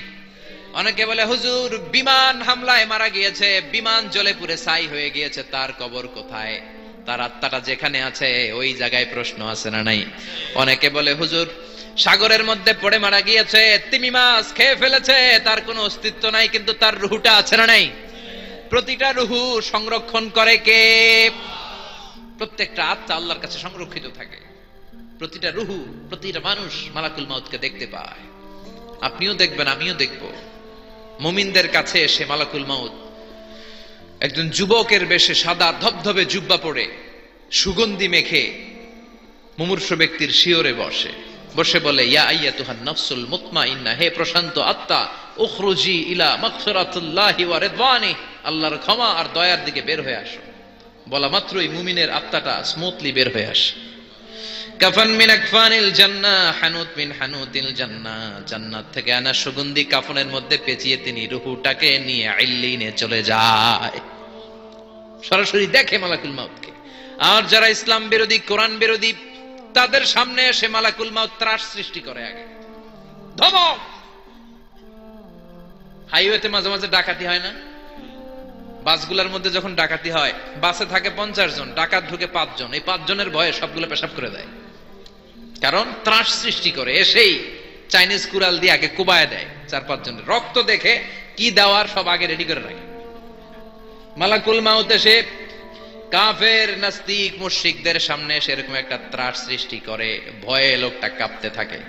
অনেকে বলে হুজুর বিমান হামলায় মারা গিয়েছে, বিমান জ্বলে পুড়ে ছাই হয়ে গিয়েছে, তার কবর কোথায়? তার আত্মাটা যেখানে আছে ওই জায়গায় প্রশ্ন আছে না নাই? অনেকে বলে হুজুর সাগরের মধ্যে পড়ে মারা গিয়েছে, তিমি মাছ খেয়ে ফেলেছে, তার কোনো অস্তিত্ব নাই, কিন্তু তার রুহুটা আছে না নাই? প্রতিটা রুহু সংরক্ষণ করে কে? প্রত্যেকটা আত্মা আল্লাহর কাছে সংরক্ষিত থাকে। প্রতিটা রুহু, প্রতিটা মানুষ মালাকুল মাউতকে দেখতে পায়। আপনিও দেখবেন, আমিও দেখব। মুমিনদের কাছে এসে মালাকুল মাউত একজন যুবকের বেশে, সাদা ধবধবে জুব্বা পরে, সুগন্ধি মেখে মুমূর্ষ ব্যক্তির শিয়রে বসে বসে বলে ইয়া আইয়াতুহান নাফসুল মুতমাইন্না, হে প্রশান্ত আত্মা, উখরুজি ইলা মাগফিরাতিল্লাহি ওয়া রিদওয়ানি, আল্লাহর ক্ষমা আর দয়ার দিকে বের হয়ে আসো। বলা মাত্রই মুমিনের আত্মাটা স্মুথলি বের হয়ে আসে। কাফান মিন আকফানিল জান্নাহ, হানুত মিন হানুতিল জান্নাহ, জান্নাত থেকে আনা সুগন্ধি কাফনের মধ্যে পেঁচিয়ে তিনি রুহুটাকে নিয়ে ইল্লিনে চলে যায়। সরাসরি দেখে মালাকুল মাউতকে। আর যারা ইসলাম বিরোধী, কোরআন বিরোধী, তাদের সামনে এসে মালাকুল মাউত ত্রাস সৃষ্টি করে। আগে ধমক। হাইওয়েতে মাঝে মাঝে ডাকাতি হয় না? বাসগুলোর মধ্যে যখন ডাকাতি হয়, বাসে থাকে পঞ্চাশ জন, ডাকাত ঢুকে পাঁচজন, এই পাঁচজনের ভয়ে সবগুলো পেশাব করে দেয়। কারণ ত্রাস সৃষ্টি করে, এসেই চাইনিজ কুড়াল দিয়ে আগে কোবায় দেয় চার পাঁচজনের। রক্ত দেখে কি দেওয়ার সব আগে রেডি করে রাখে। মালাকুল মাউত এসে কাফের, নাস্তিক, মুশরিকদের সামনে সেরকম একটা ত্রাস সৃষ্টি করে। ভয়ে লোকটা কাঁপতে থাকে।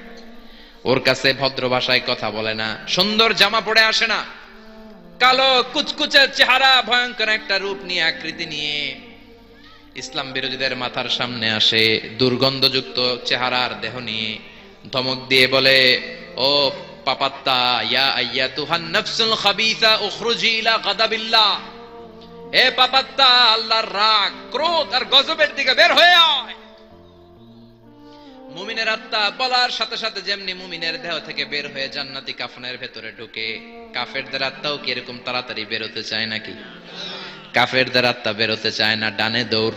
ওর কাছে ভদ্র ভাষায় কথা বলে না, সুন্দর জামা পরে আসে না, কালো কুচকুচে চেহারা, ভয়ঙ্কর একটা রূপ নিয়ে, আকৃতি নিয়ে ইসলাম বিরোধীদের মাথার সামনে আসে, দুর্গন্ধযুক্ত চেহারার দেহ নিয়ে। ধমক দিয়ে বলে ও পাপাত্তা, ইয়া আইয়াতুহান নাফসুল খাবিসা উখরুজি ইলা গাদাবিল্লাহ, এ পাপাত্তা, আল্লাহর রাগ, ক্রোধ আর গজবের দিকে বের হয়ে আয়। মুমিনের আত্মা বলার সাথে সাথে যেমনি মুমিনের দেহ থেকে বের হয়ে জান্নাতি কাফনের ভেতরে ঢুকে, কাফেরদের আত্মাও কি এরকম তাড়াতাড়ি বেরোতে চায় নাকি? কাফেরদের আত্মা বেরোতে চায় না। ডানে দৌড়,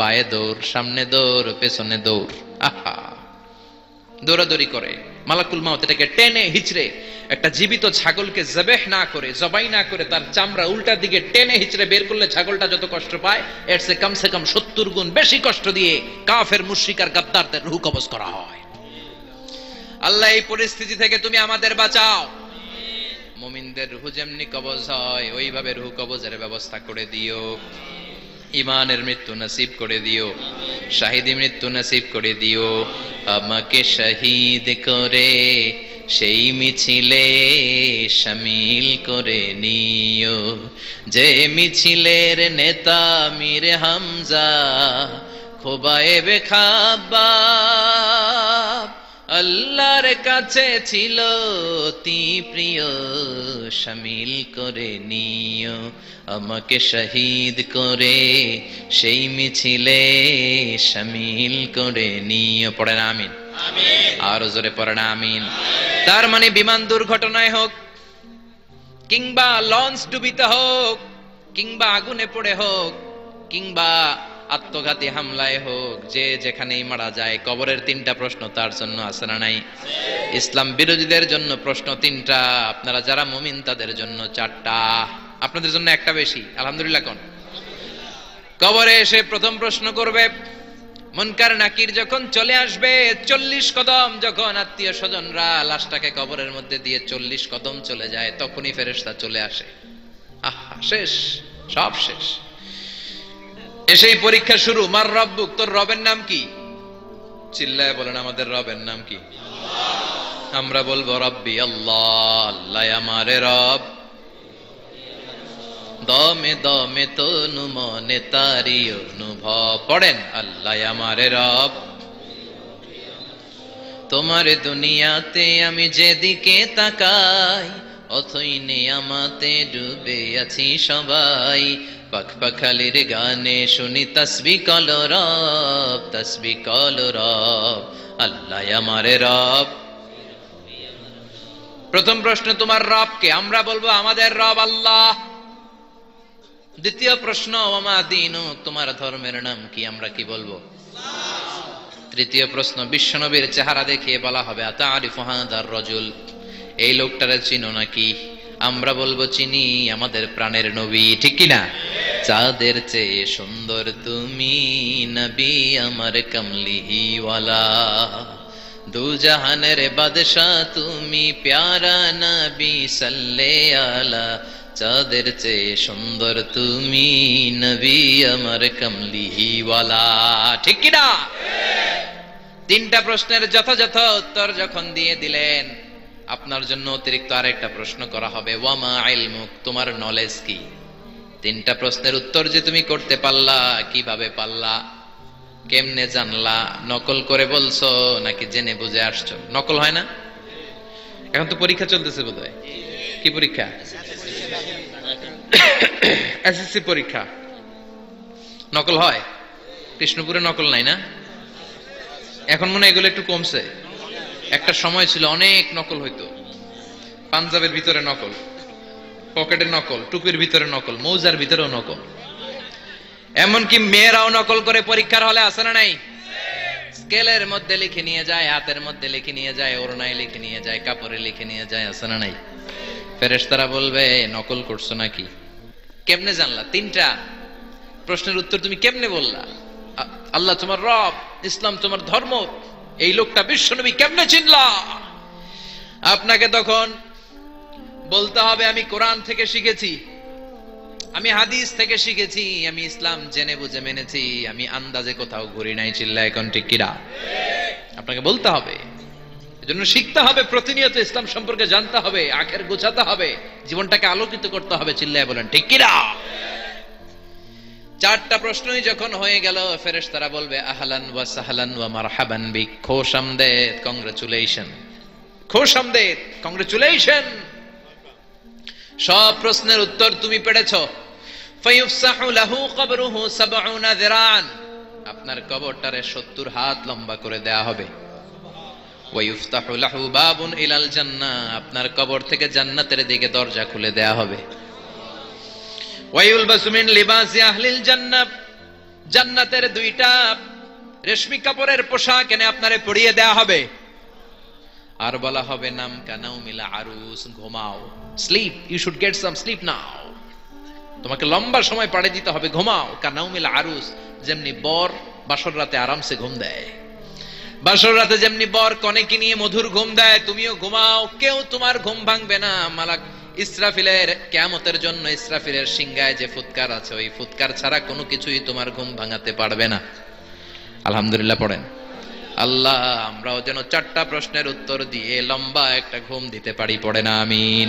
বায়ে দৌড়, সামনে দৌড়, পেছনে দৌড়, আহা দৌড়াদৌড়ি করে। মালাকুল মাউত এটাকে টেনে হিচড়ে, একটা জীবিত ছাগলকে জবেহ না করে, জবাই না করে, তার চামড়া উল্টা দিকে টেনে হিচড়ে বের করলে ছাগলটা যত কষ্ট পায় এর চেয়ে কমসে কম সত্তর গুণ বেশি কষ্ট দিয়ে কাফের, মুশরিক আর গাদ্দারদের রূহ কবজ করা হয়। আল্লাহ এই পরিস্থিতি থেকে তুমি আমাদের বাঁচাও। মুমিনদের রূহ যেমনি কবজ হয় ওইভাবে রূহ কবজের ব্যবস্থা করে দিও। ইমানের মৃত্যু নসিব করে দিও, শাহিদি মৃত্যু নসিব করে দিও। আমাকে শহীদ করে সেই মিছিলে শামিল করে নিও, যে মিছিলের নেতা মীর হামজা খোবায়ে বেখাবাব। अल्लाहर काछे छिलो ती प्रियो शामिल करे नियो आमाके शहीद करे सेई मिछिले शामिल करे नियो पड़ेन आमीन आरो जोरे पड़ेन आमीन तार माने विमान दुर्घटनाय होक किंबा लंच डुबिते होक किंबा आगुने पड़े होक किंबा आत्मघाती हमलाय होक जे जेखानेई मारा जाए कबरेर तीनटा प्रश्न तार जन्य आछे ना नाई इस्लाम बिरोधीदेर जन्य प्रश्न तीनटा आपनारा जारा मुमिन तादेर जन्य चारटा आपनादेर जन्य एकटा बेशी आलহামদুলিল্লাহ कोन कबरे एसे प्रथम प्रश्न करबे मुनकार नाकिर जखन चले आसबे चल्लिश कदम जखन आत्मीय स्वजनरा लाशटाके कबरेर मধ্যে দিয়ে चल्लिश कदम चले जाए तखनই ফেরেশতা चले आसे आहा शेष सब शेष ऐसे ही परीक्षा शुरू मार रब्बुक तो रबेर नाम की चिल्लाए बोलेन आमादेर रबेर नाम की आम्रा बोलबो रब्बी अल्लाह अल्लाह आमारे रब दमे दमे तनु मने तारी अनुभव पड़ेन अल्लाह आमारे रब तुम्हारे दुनियाते आमी जेदिके ताकाई अथई नियामते डूबे आछि सबाई पखपखालिर गाने शुनी तस्बीह करो रब तस्बीह करो रब अल्लाह आमारे रब प्रथम प्रश्न तुम्हार रब के आमरा बोलबो आमादेर रब अल्लाह द्वितीय प्रश्न ओमा दीनु तुम्हार धर्मेर नाम की आमरा की बोलबो तृतीय प्रश्न विश्वनबीर चेहरा देखिए बला हबे आतारिफु हादार रजुल ए लोकटारे चिनो नाकि आम्रा बोलबो चिनी आमादेर प्राणेर नबी ठीक ना चाँदेर चेये सुंदर तुमी नबी आमार कमलिहि वाला दो जहानेर बादशाह तुमी प्यारा नबी सल्ले आला चाँदेर चेये सुंदर तुमी नबी आमार कमलिहि वाला ठीक ना तीनटा प्रश्नेर यथायथ उत्तर जखन दिए दिलेन আপনার জন্য অতিরিক্ত আরেকটা প্রশ্ন করা হবে ওয়ামা ইলমুক তোমার নলেজ কি তিনটা প্রশ্নের উত্তর যে তুমি করতে পারলা কিভাবে পারলা কেমনে জানলা নকল করে বলছো নাকি জেনে বুঝে আসছো নকল হয় না এখন তো পরীক্ষা চলতেছে বোধহয় কি পরীক্ষা এসএসসি পরীক্ষা নকল হয় কৃষ্ণপুরে নকল নাই না এখন মনে এগুলো একটু কমছে একটা সময় ছিল অনেক নকল হইতো পাঞ্জাবের ভিতরে নকল পকেটে নকল টুপির ভিতরে নকল মৌজার ভিতরেও নকল এমন কি মেয়েরাও নকল করে পরীক্ষার হলে আসে না নাই স্কেলের মধ্যে লিখে নিয়ে যায় হাতের মধ্যে লিখে নিয়ে যায় ওড়নায় লিখে নিয়ে যায় কাপড়ে লিখে নিয়ে যায় আসে না নাই ফেরেশতারা বলবে নকল করছো নাকি কেমনে জানলা তিনটা প্রশ্নের উত্তর তুমি কেমনে বললা আল্লাহ তোমার রব ইসলাম তোমার ধর্ম এই লোকটা বিশ্বনবী কেমনে চিনলা আপনাকে তখন বলতে হবে আমি কোরআন থেকে শিখেছি আমি হাদিস থেকে শিখেছি আমি ইসলাম জেনে বুঝে মেনেছি আমি আন্দাজে কোথাও ঘুরি নাই চিল্লায় কোন ঠিক কিরা আপনাকে বলতে হবে এজন্য শিখতে হবে প্রতিনিয়ত ইসলাম সম্পর্কে জানতে হবে আখের গোছাতে হবে জীবনটাকে আলোকিত করতে হবে চিল্লায় বলেন ঠিক কিরা चार्टा प्रश्न जखन हो गल फेरेश्तारा बोलबे आहलान वा सहलान वा मारहाबान बिक खुश आमदेद कंग्रेचुलेशन खुश आमदेद कंग्रेचुलेशन सब प्रश्नेर उत्तर तुमी पेड़ेछो फायुफसाहु लाहु कबरुहु सब्उना जिरान आपनार कबरटारे सत्तर हाथ लम्बा करे देया होबे वा युफताहु लाहु बाबुन इलाल जान्नाह आपनार कबर थेके जान्नातेर दिके दरजा खुले देया होबे ওয়াইউলবাসু মিন লিবাসি আহলিল জান্নাহ জান্নাতের দুইটা রেশমি কাপড়ের পোশাক এনে আপনারে পরিয়ে দেয়া হবে আর বলা হবে নাম কানাউ মিলা আরুস ঘুমাও sleep you should get some sleep now তোমাকে লম্বা সময় পাড়ে দিতে হবে ঘুমাও কানাউ মিলা আরুস যেমনি বর বাসর রাতে আরামসে ঘুম দেয় বাসর রাতে যেমনি বর কনেকে নিয়ে মধুর ঘুম দেয় তুমিও ঘুমাও কেউ তোমার ঘুম ভাঙবে না মালাক ইসরাফিলের কিয়ামতের জন্য ইসরাফিলের সিংহায় যে ফুৎকার আছে ওই ফুৎকার ছাড়া কোনো কিছুই তোমার ঘুম ভাঙাতে পারবে না আলহামদুলিল্লাহ পড়েন আল্লাহ আমরাও যেন চারটা প্রশ্নের উত্তর দিয়ে লম্বা একটা ঘুম দিতে পারি পড়েন আমিন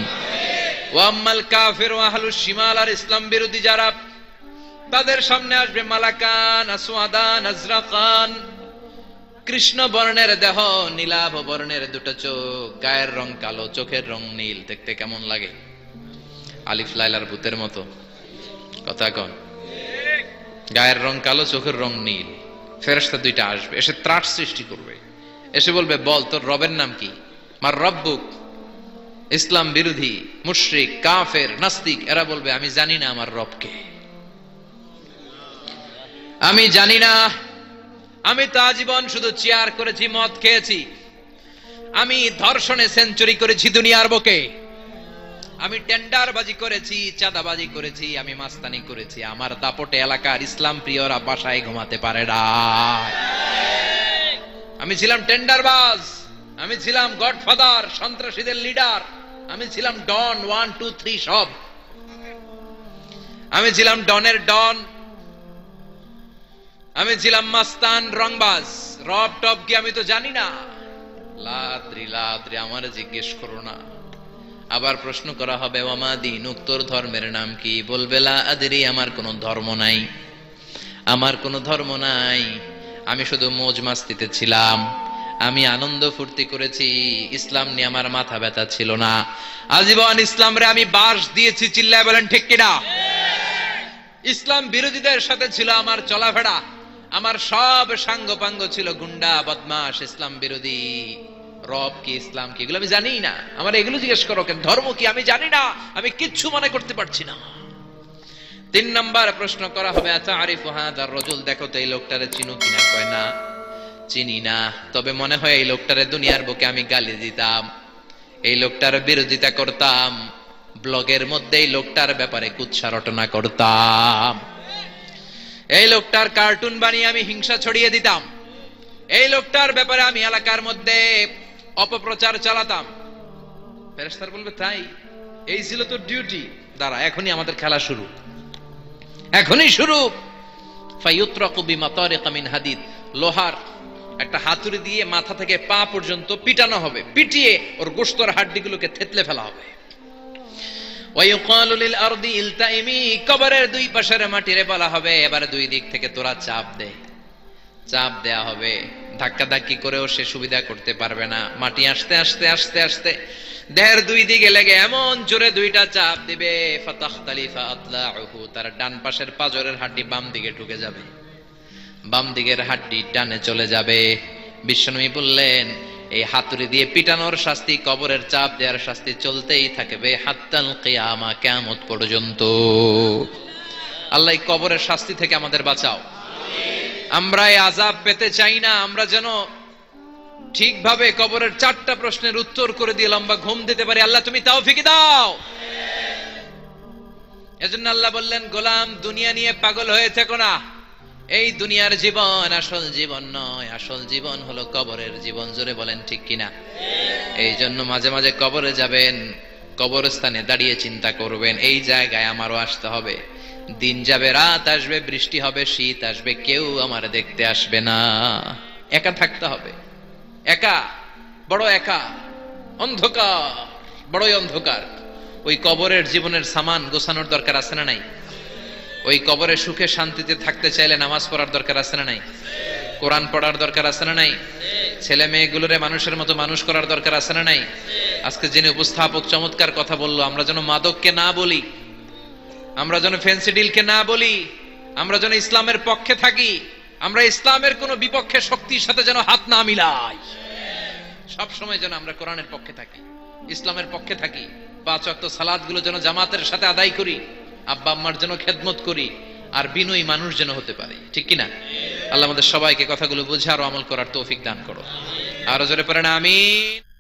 ওয়া আম্মাল কাফির ওয়া আহলুশ শিমাল আর ইসলাম বিরোধী যারা তাদের সামনে আসবে মালাকান আসওয়াদান আজরাকান कृष्ण बर्णेर देह नीलाभ बर्णेर दुटो चोख गायर रंग कालो चोखेर रंग नील देखते केमन लागे আলিফ লায়লার ভূতের মতো কথা কন গায়ের রং কালো চোখের রং নীল ফেরেশতা দুইটা আসবে এসে ত্রাস সৃষ্টি করবে এসে বলবে বল তোর রবের নাম কি মার রব্বুক ইসলাম বিরোধী মুশরিক কাফের নাস্তিক এরা বলবে আমি জানি না আমার রবকে আমি জানি না আমি তো আজীবন শুধু চেয়ার করেছি মদ খেয়েছি আমি ধর্ষণে সেঞ্চুরি করেছি দুনিয়ার বুকে আমি টেন্ডারবাজি করেছি চাঁদাবাজি করেছি আমি মাস্তানি করেছি আমার দাপটে এলাকার ইসলাম প্রিয়রা বাসায় ঘুমাতে পারে না আমি ছিলাম টেন্ডারবাজ আমি ছিলাম গডফাদার সন্ত্রাসীদের লিডার আমি ছিলাম ডন one two three সব আমি ছিলাম ডনের ডন আমি ছিলাম মাস্তান রংবাজ রব টপ কি আমি তো জানি না লাদ্রি লাদ্রি আমার জিজ্ঞেস করো না আবার প্রশ্ন করা হবে ওমা দিন উত্তর ধর্মের নাম কি বলবে লা আদরি আমার কোনো ধর্ম নাই আমার কোনো ধর্ম নাই আমি শুধু মৌজ মাস্তিতে ছিলাম আমি আনন্দ ফুর্তি করেছি ইসলাম নিয়ে আমার মাথা ব্যথা ছিল না আজীবন ইসলামরে আমি বাস দিয়েছি চিল্লায় বলেন ঠিক কিনা ইসলাম বিরোধীদের সাথে ছিল আমার চলাফেরা আমার সব সাঙ্গপাঙ্গ ছিল গুন্ডা বদমাশ ইসলাম বিরোধী রব কি ইসলাম কি এগুলো আমি জানি না আমার এগুলো জিজ্ঞেস করো কেন ধর্ম কি আমি জানি না আমি কিচ্ছু মনে করতে পারছি না তিন নাম্বার প্রশ্ন করা হবে আচ্ছা আরিফু হাদার রাজুল দেখো তো এই লোকটারে চিনো কিনা কয় না চিনি না তবে মনে হয় এই লোকটারে দুনিয়ার বুকে আমি গালি দিতাম এই লোকটার বিরোধিতা করতাম ব্লগের মধ্যে এই লোকটার ব্যাপারে কুৎসা রটনা করতাম এই লোকটার কার্টুন বানিয়ে আমি হিংসা ছড়িয়ে দিতাম এই লোকটার ব্যাপারে আমি এলাকার মধ্যে অপপ্রচার চালাতাম ফেরেশতারা বলবে তাই এই ছিল তো ডিউটি দাঁড়া এখনই আমাদের খেলা শুরু এখনই শুরু ফায়ুতরাকু বিমা তারিকা মিন হাদিদ লোহার একটা হাতুড়ি দিয়ে মাথা থেকে পা পর্যন্ত পিটানো হবে পিটিয়ে ওর গোশতের হাড়গুলোকে থেতলে ফেলা হবে ওয়ায়ুকালু লিল আরদি ইলতাইমি কবরের দুই পাশের মাটিরে বলা হবে এবারে দুই দিক থেকে তোরা চাপ দে চাপ দেয়া হবে ধাক্কা ধাক্কি করেও সে সুবিধা করতে পারবে না মাটি আসতে আসতে আসতে আসতে দেহের দুই দিকে লেগে এমন জোরে দুইটা চাপ দিবে ফাতাখতালিফা আতলাউহু তার ডান পাশের পাজরের হাড়ি বাম দিকে ঢুকে যাবে বাম দিকের হাড়ি ডানে চলে যাবে বিশ্বনবী বললেন এই হাতুড়ি দিয়ে পিটানোর শাস্তি কবরের চাপ দেওয়ার শাস্তি চলতেই থাকবে হাত্তাল কিয়ামা কিয়ামত পর্যন্ত আল্লাহ কবরের শাস্তি থেকে আমাদের বাঁচাও আমরা এই আযাব পেতে চাই না আমরা যেন ঠিকভাবে কবরের চারটা প্রশ্নের উত্তর করে দিয়ে লম্বা ঘুম দিতে পারি আল্লাহ তুমি তৌফিক দাও এজন্য আল্লাহ বললেন গোলাম দুনিয়া নিয়ে পাগল হয়ে থেকো না এই দুনিয়ার জীবন আসল জীবন নয় আসল জীবন হলো কবরের জীবন জোরে বলেন ঠিক কিনা এই জন্য মাঝে মাঝে কবরে যাবেন কবরস্থানে দাঁড়িয়ে চিন্তা করবেন এই জায়গায় আমারও আসতে হবে দিন যাবে রাত আসবে বৃষ্টি হবে শীত আসবে কেউ আমার দেখতে আসবে না একা থাকতে হবে একা বড় একা অন্ধকার বড়ই অন্ধকার ওই কবরের জীবনের সামান গোছানোর দরকার আছে না নাই ওই কবরে সুখে শান্তিতে থাকতে চাইলে নামাজ পড়ার দরকার আছে না নাই কোরআন পড়ার দরকার আছে না নাই ছেলে মেয়েগুলোরে মানুষের মতো মানুষ করার দরকার আছে না নাই আজকে যিনি উপস্থাপক চমৎকার কথা বললো আমরা যেন মাদককে না বলি আমরা যেন ফেন্সিডিলকে না বলি আমরা যেন ইসলামের পক্ষে থাকি আমরা ইসলামের কোন বিপক্ষে শক্তির সাথে যেন হাত না মিলাই সব সময় যেন আমরা কোরআনের পক্ষে থাকি ইসলামের পক্ষে থাকি পাঁচ ওয়াক্ত সালাতগুলো যেন জামাতের সাথে আদায় করি আব্বা আম্মার যেন খেদমত করি আর বিনয়ী মানুষ যেন হতে পারি ঠিক কিনা আল্লাহ আমাদের সবাইকে কথাগুলো বুঝে আরো আমল করার তৌফিক দান করো আরো জোরে পড়েন আমিন।